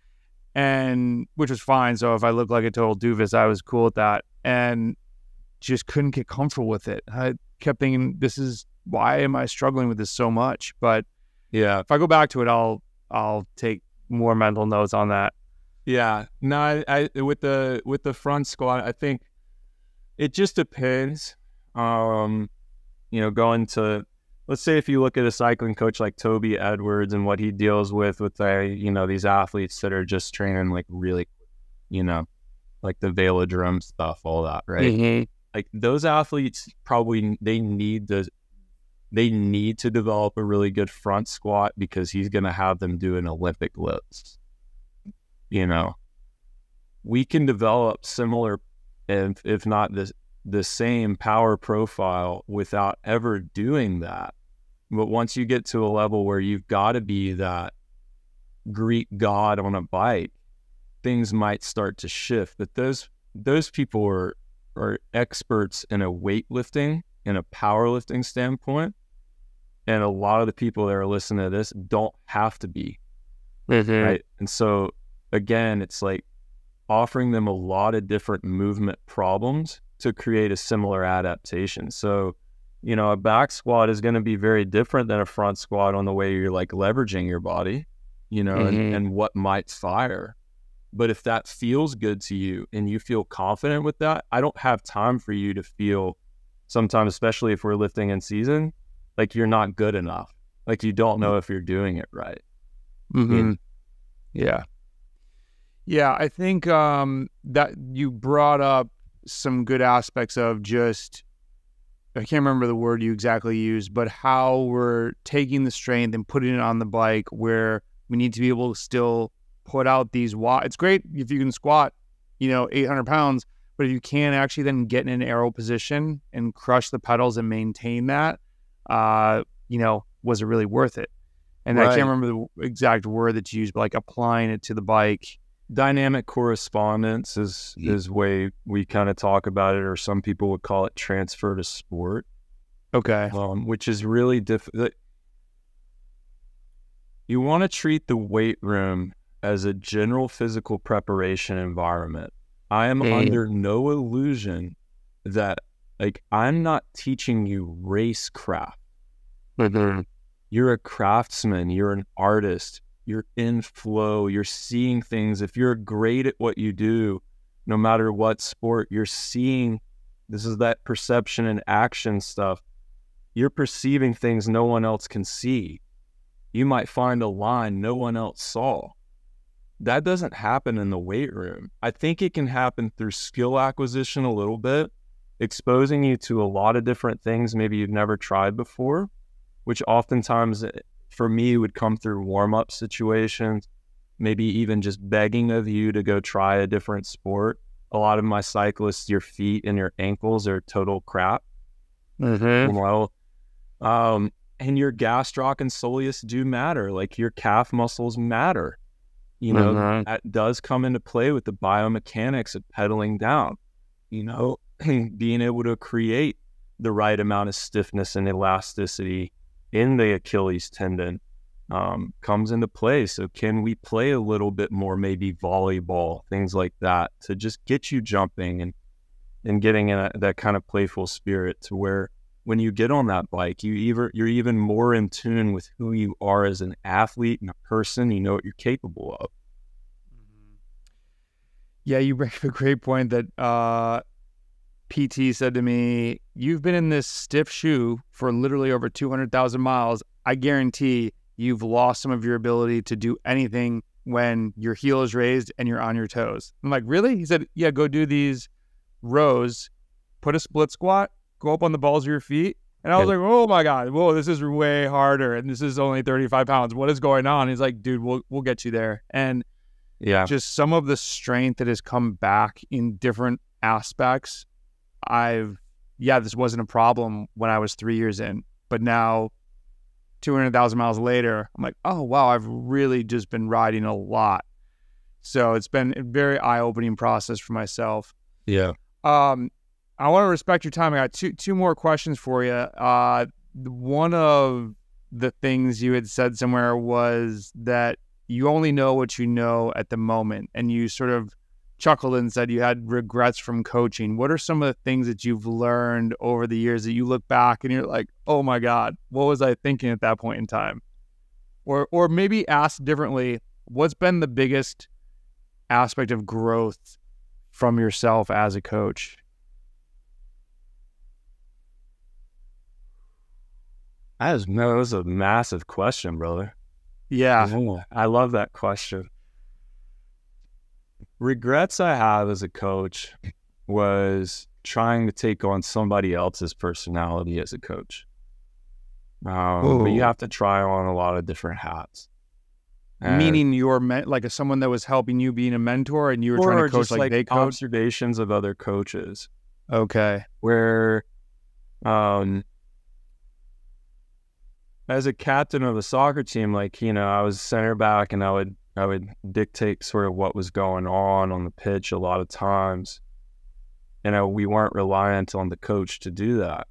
and which was fine. So if I looked like a total doofus, I was cool with that and just couldn't get comfortable with it. I kept thinking, this is, why am I struggling with this so much? But yeah, if I go back to it, I'll take more mental notes on that. Yeah. No, I with the front squat, I think, it just depends, you know, going to, let's say if you look at a cycling coach like Toby Edwards and what he deals with you know, these athletes that are just training like really, you know, like the velodrome stuff, all that, right? Like those athletes probably, they need to develop a really good front squat because he's going to have them do an Olympic lift. You know, we can develop similar, and if not the same power profile without ever doing that. But once you get to a level where you've got to be that Greek god on a bike, things might start to shift. But those people are experts in a weightlifting and a powerlifting standpoint. And a lot of the people that are listening to this don't have to be. Right. And so again, it's like offering them a lot of different movement problems to create a similar adaptation. So, you know, a back squat is going to be very different than a front squat on the way you're like leveraging your body. you know, and what might fire. But if that feels good to you and you feel confident with that, I don't have time for you to feel sometimes, especially if we're lifting in season, like you're not good enough. Like you don't know if you're doing it right. Yeah, I think that you brought up some good aspects of just, I can't remember the word you exactly used, but how we're taking the strength and putting it on the bike where we need to be able to still put out these watts. It's great if you can squat, you know, 800 pounds, but if you can actually then get in an aero position and crush the pedals and maintain that, you know, was it really worth it? And I can't remember the exact word that you used, but like applying it to the bike. Dynamic correspondence is way we kind of talk about it, or some people would call it transfer to sport. Okay. Which is really difficult. You want to treat the weight room as a general physical preparation environment. I am under no illusion that like I'm not teaching you racecraft. You're a craftsman, you're an artist, you're in flow, you're seeing things. If you're great at what you do, no matter what sport, you're seeing, this is that perception and action stuff. You're perceiving things no one else can see. You might find a line no one else saw. That doesn't happen in the weight room. I think it can happen through skill acquisition a little bit, exposing you to a lot of different things maybe you've never tried before, which oftentimes for me would come through warm-up situations, maybe even just begging of you to go try a different sport. A lot of my cyclists, your feet and your ankles are total crap. Well, and your gastroc and soleus do matter. Like your calf muscles matter. You know, that does come into play with the biomechanics of pedaling down, you know, being able to create the right amount of stiffness and elasticity in the Achilles tendon comes into play. So can we play a little bit more, maybe volleyball, things like that, to just get you jumping and getting in that kind of playful spirit to where when you get on that bike, you're even more in tune with who you are as an athlete and a person. You know what you're capable of. Yeah, you bring up a great point that PT said to me, you've been in this stiff shoe for literally over 200,000 miles. I guarantee you've lost some of your ability to do anything when your heel is raised and you're on your toes. I'm like, really? He said, yeah, go do these rows, put a split squat, go up on the balls of your feet. And I was like, oh my God, whoa, this is way harder. And this is only 35 pounds. What is going on? He's like, dude, we'll get you there. And yeah, just some of the strength that has come back in different aspects. This wasn't a problem when I was 3 years in, but now 200,000 miles later, I'm like, oh wow, I've really just been riding a lot. So it's been a very eye-opening process for myself. Yeah. I want to respect your time. I got two more questions for you. One of the things you had said somewhere was that you only know what you know at the moment, and you sort of chuckled and said you had regrets from coaching. What are some of the things that you've learned over the years that you look back and you're like, oh my God, what was I thinking at that point in time? Or maybe asked differently, what's been the biggest aspect of growth from yourself as a coach? That was a massive question, brother. Yeah. I love that question. Regrets I have as a coach was trying to take on somebody else's personality as a coach. But you have to try on a lot of different hats. And meaning you're like someone that was helping you being a mentor and you were trying to coach like they coach? Observations of other coaches. Okay. Where as a captain of a soccer team, like, you know, I was center back and I would dictate sort of what was going on the pitch a lot of times. And we weren't reliant on the coach to do that.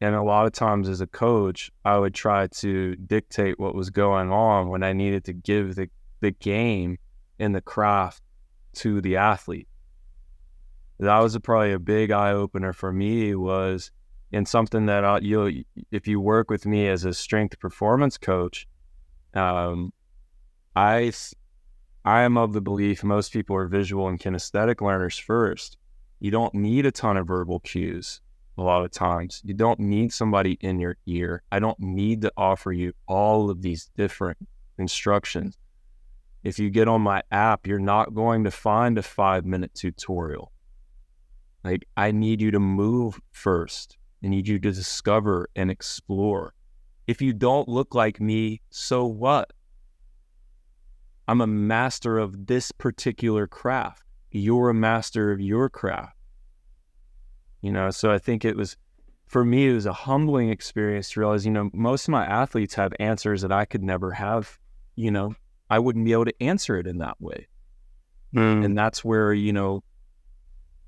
And a lot of times as a coach, I would try to dictate what was going on when I needed to give the game and the craft to the athlete. That was probably a big eye-opener for me was, and something that if you work with me as a strength performance coach, I am of the belief most people are visual and kinesthetic learners first. You don't need a ton of verbal cues a lot of times. You don't need somebody in your ear. I don't need to offer you all of these different instructions. If you get on my app, you're not going to find a 5-minute tutorial. Like, I need you to move first. I need you to discover and explore. If you don't look like me, so what? I'm a master of this particular craft. You're a master of your craft. You know, so I think it was, for me, it was a humbling experience to realize, you know, most of my athletes have answers that I could never have. You know, I wouldn't be able to answer it in that way. Mm. And that's where, you know,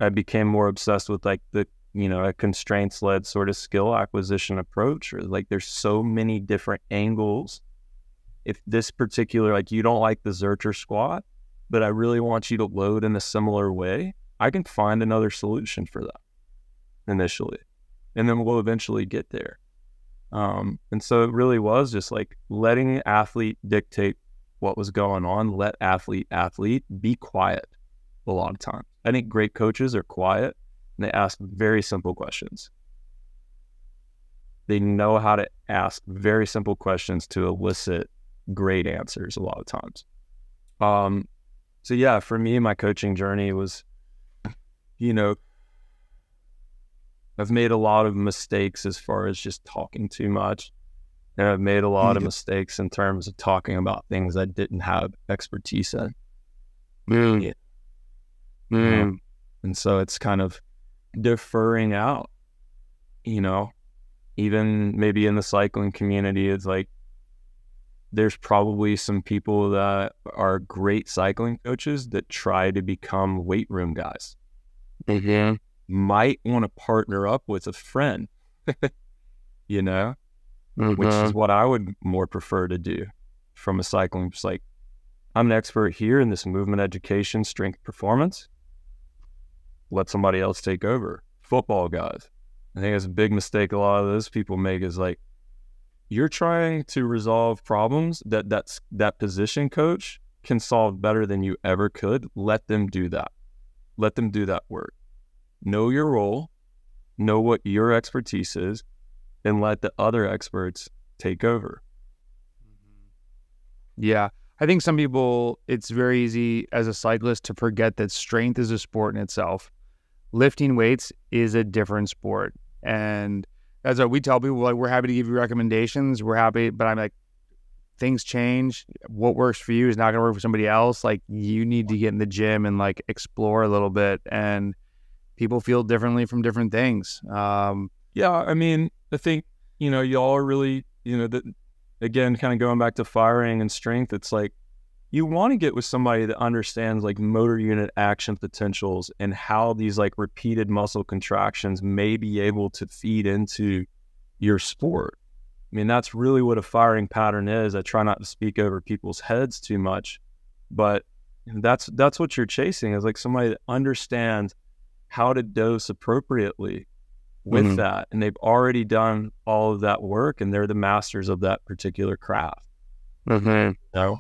I became more obsessed with like the, you know, a constraints-led sort of skill acquisition approach, or like there's so many different angles. If this particular, like, you don't like the Zercher squat, but I really want you to load in a similar way, I can find another solution for that initially. And then we'll eventually get there. And so it really was just like letting an athlete dictate what was going on. Let athlete be quiet a lot of time. I think great coaches are quiet and they ask very simple questions. They know how to ask very simple questions to elicit great answers a lot of times. So yeah, for me, my coaching journey was, you know, I've made a lot of mistakes as far as just talking too much. And I've made a lot of mistakes in terms of talking about things I didn't have expertise in. Yeah. And so it's kind of deferring out, you know, even maybe in the cycling community, it's like, there's probably some people that are great cycling coaches that try to become weight room guys. Mm-hmm. Might want to partner up with a friend, you know, mm-hmm. which is what I would more prefer to do from a cycling. It's like, I'm an expert here in this movement education, strength performance. Let somebody else take over. Football guys. I think it's a big mistake a lot of those people make is like, you're trying to resolve problems that position coach can solve better than you ever could. Let them do that. Let them do that work. Know your role, know what your expertise is, and let the other experts take over. Yeah. I think some people, it's very easy as a cyclist to forget that strength is a sport in itself. Lifting weights is a different sport. And that's what we tell people, like, we're happy to give you recommendations. We're happy, but I'm like, things change. What works for you is not going to work for somebody else. Like, you need to get in the gym and like explore a little bit. And people feel differently from different things. Yeah, I mean, I think, you know, y'all are really, you know, again, kind of going back to firing and strength. It's like, you want to get with somebody that understands like motor unit action potentials and how these like repeated muscle contractions may be able to feed into your sport. I mean, that's really what a firing pattern is. I try not to speak over people's heads too much, but that's what you're chasing, is like somebody that understands how to dose appropriately with mm-hmm. that. And they've already done all of that work and they're the masters of that particular craft. Mm-hmm. So,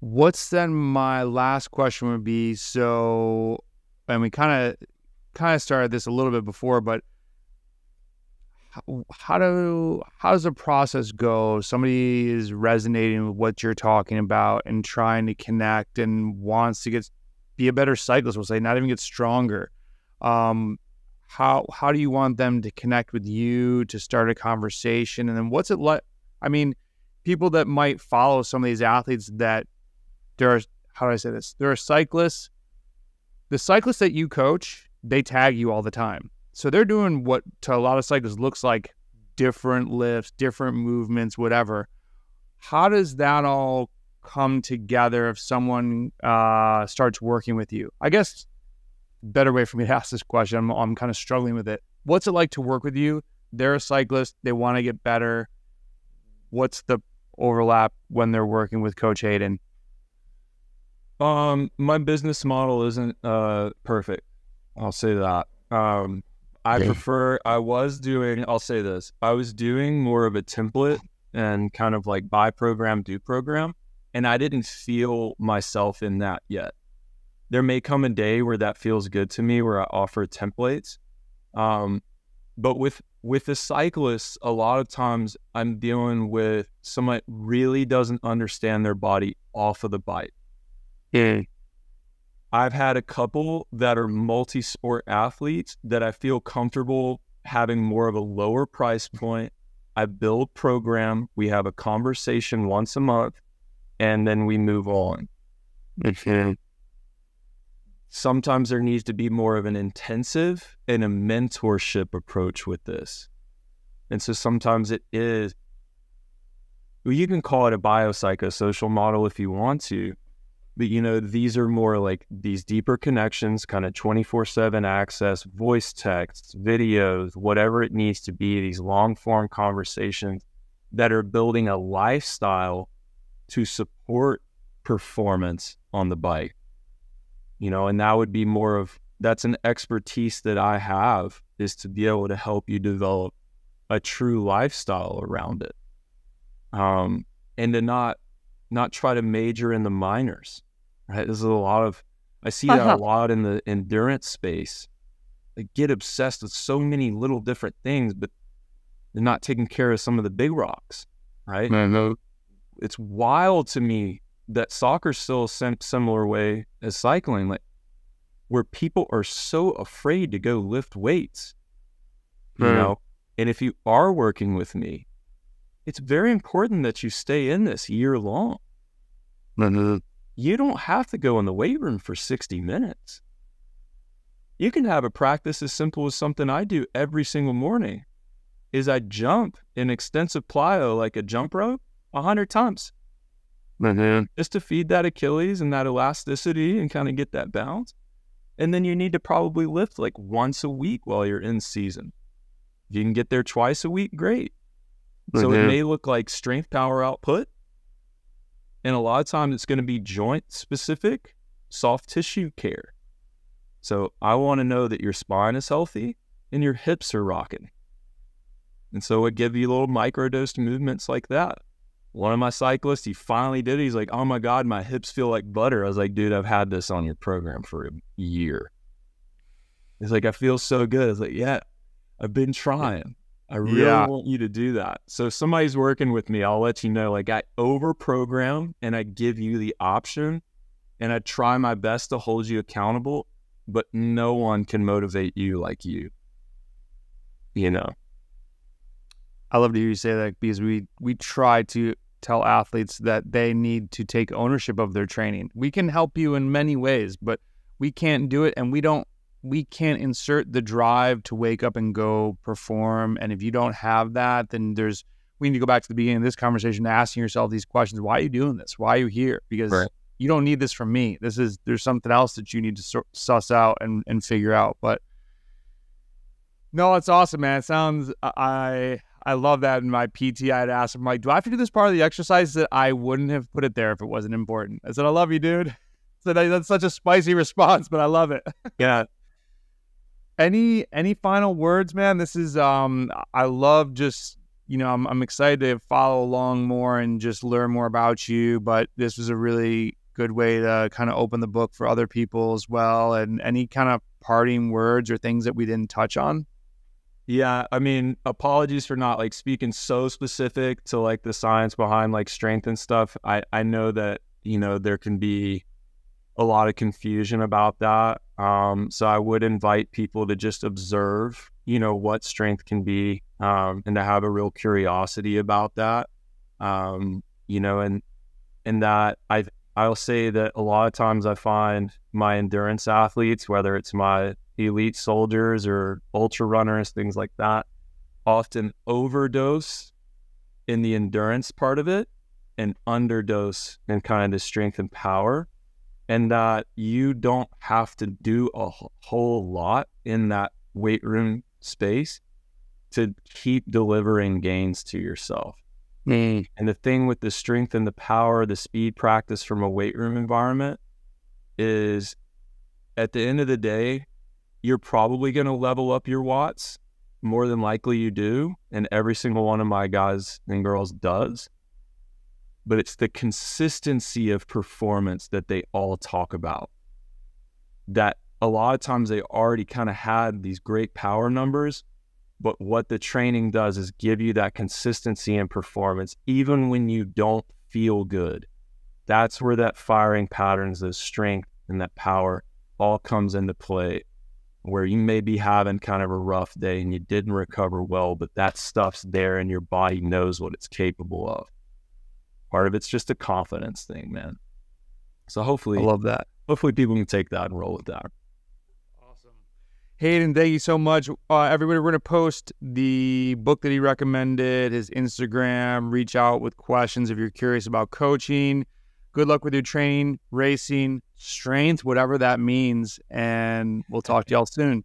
what's then my last question would be, so, and we kind of started this a little bit before, but how does the process go? Somebody is resonating with what you're talking about and trying to connect and wants to be a better cyclist, we'll say, not even get stronger. How do you want them to connect with you, to start a conversation? And then what's it like? I mean, people that might follow some of these athletes that, there are cyclists. The cyclists that you coach, they tag you all the time. So they're doing what to a lot of cyclists looks like different lifts, different movements, whatever. How does that all come together if someone starts working with you? I guess better way for me to ask this question, I'm kind of struggling with it. What's it like to work with you? They're a cyclist. They want to get better. What's the overlap when they're working with Coach Hayden? My business model isn't perfect. I'll say that. I was doing more of a template and kind of like buy program, do program. And I didn't feel myself in that yet. There may come a day where that feels good to me, where I offer templates. But with the cyclists, a lot of times I'm dealing with someone that really doesn't understand their body off of the bike. Mm. I've had a couple that are multi-sport athletes that I feel comfortable having more of a lower price point. I build program. We have a conversation once a month, and then we move on. Okay. Sometimes there needs to be more of an intensive and a mentorship approach with this. And so sometimes it is, well, you can call it a biopsychosocial model if you want to, but you know, these are more like these deeper connections, kind of 24/7 access, voice texts, videos, whatever it needs to be, these long form conversations that are building a lifestyle to support performance on the bike. You know, and that would be more of, that's an expertise that I have, is to be able to help you develop a true lifestyle around it. And to not try to major in the minors, right? There's a lot of, I see that a lot in the endurance space. They get obsessed with so many little different things, but they're not taking care of some of the big rocks, right? Man, no. It's wild to me that soccer's still a similar way as cycling, like where people are so afraid to go lift weights, you know? And if you are working with me, it's very important that you stay in this year long. You don't have to go in the weight room for 60 minutes. You can have a practice as simple as something I do every single morning is I jump in extensive plyo, like a jump rope, 100 times. Just to feed that Achilles and that elasticity and kind of get that bounce. And then you need to probably lift like once a week while you're in season. If you can get there twice a week, great. So it may look like strength power output. And a lot of times it's going to be joint specific, soft tissue care. So I want to know that your spine is healthy and your hips are rocking. And so it gives you little microdosed movements like that. One of my cyclists, he finally did it. He's like, oh my God, my hips feel like butter. I was like, dude, I've had this on your program for a year. He's like, I feel so good. I was like, yeah, I've been trying. I really want you to do that. So if somebody's working with me, I'll let you know, like I over-program and I give you the option and I try my best to hold you accountable, but no one can motivate you like you, you know? I love to hear you say that because we try to tell athletes that they need to take ownership of their training. We can help you in many ways, but we can't do it, and we can't insert the drive to wake up and go perform. And if you don't have that, then we need to go back to the beginning of this conversation, asking yourself these questions. Why are you doing this? Why are you here? Because you don't need this from me. There's something else that you need to suss out and figure out. But no, it's awesome, man. It sounds, I love that. In my PT, I'd ask him, like, do I have to do this part of the exercise that I wouldn't have put it there if it wasn't important? I said, I love you, dude. So that's such a spicy response, but I love it. Yeah. Any final words, man? This is, I love just, you know, I'm excited to follow along more and just learn more about you, but this was a really good way to kind of open the book for other people as well. And any kind of parting words or things that we didn't touch on? Yeah, I mean, apologies for not like speaking so specific to like the science behind like strength and stuff. I know that, you know, there can be a lot of confusion about that. So I would invite people to just observe, you know, what strength can be, and to have a real curiosity about that. You know, and that I'll say that a lot of times I find my endurance athletes, whether it's my elite soldiers or ultra runners, things like that, often overdose in the endurance part of it and underdose in kind of strength and power. And that you don't have to do a whole lot in that weight room space to keep delivering gains to yourself. Mm. And the thing with the strength and the power, the speed practice from a weight room environment is at the end of the day, you're probably going to level up your watts more than likely you do, and every single one of my guys and girls does, but it's the consistency of performance that they all talk about. That a lot of times they already kind of had these great power numbers, but what the training does is give you that consistency in performance, even when you don't feel good. That's where that firing patterns, those strength and that power all comes into play, where you may be having kind of a rough day and you didn't recover well, but that stuff's there and your body knows what it's capable of. Part of it's just a confidence thing, man. So hopefully, I love that. Hopefully people can take that and roll with that. Awesome. Hayden, thank you so much. Everybody, we're going to post the book that he recommended, his Instagram, reach out with questions if you're curious about coaching. Good luck with your training, racing, strength, whatever that means. And we'll talk to y'all soon.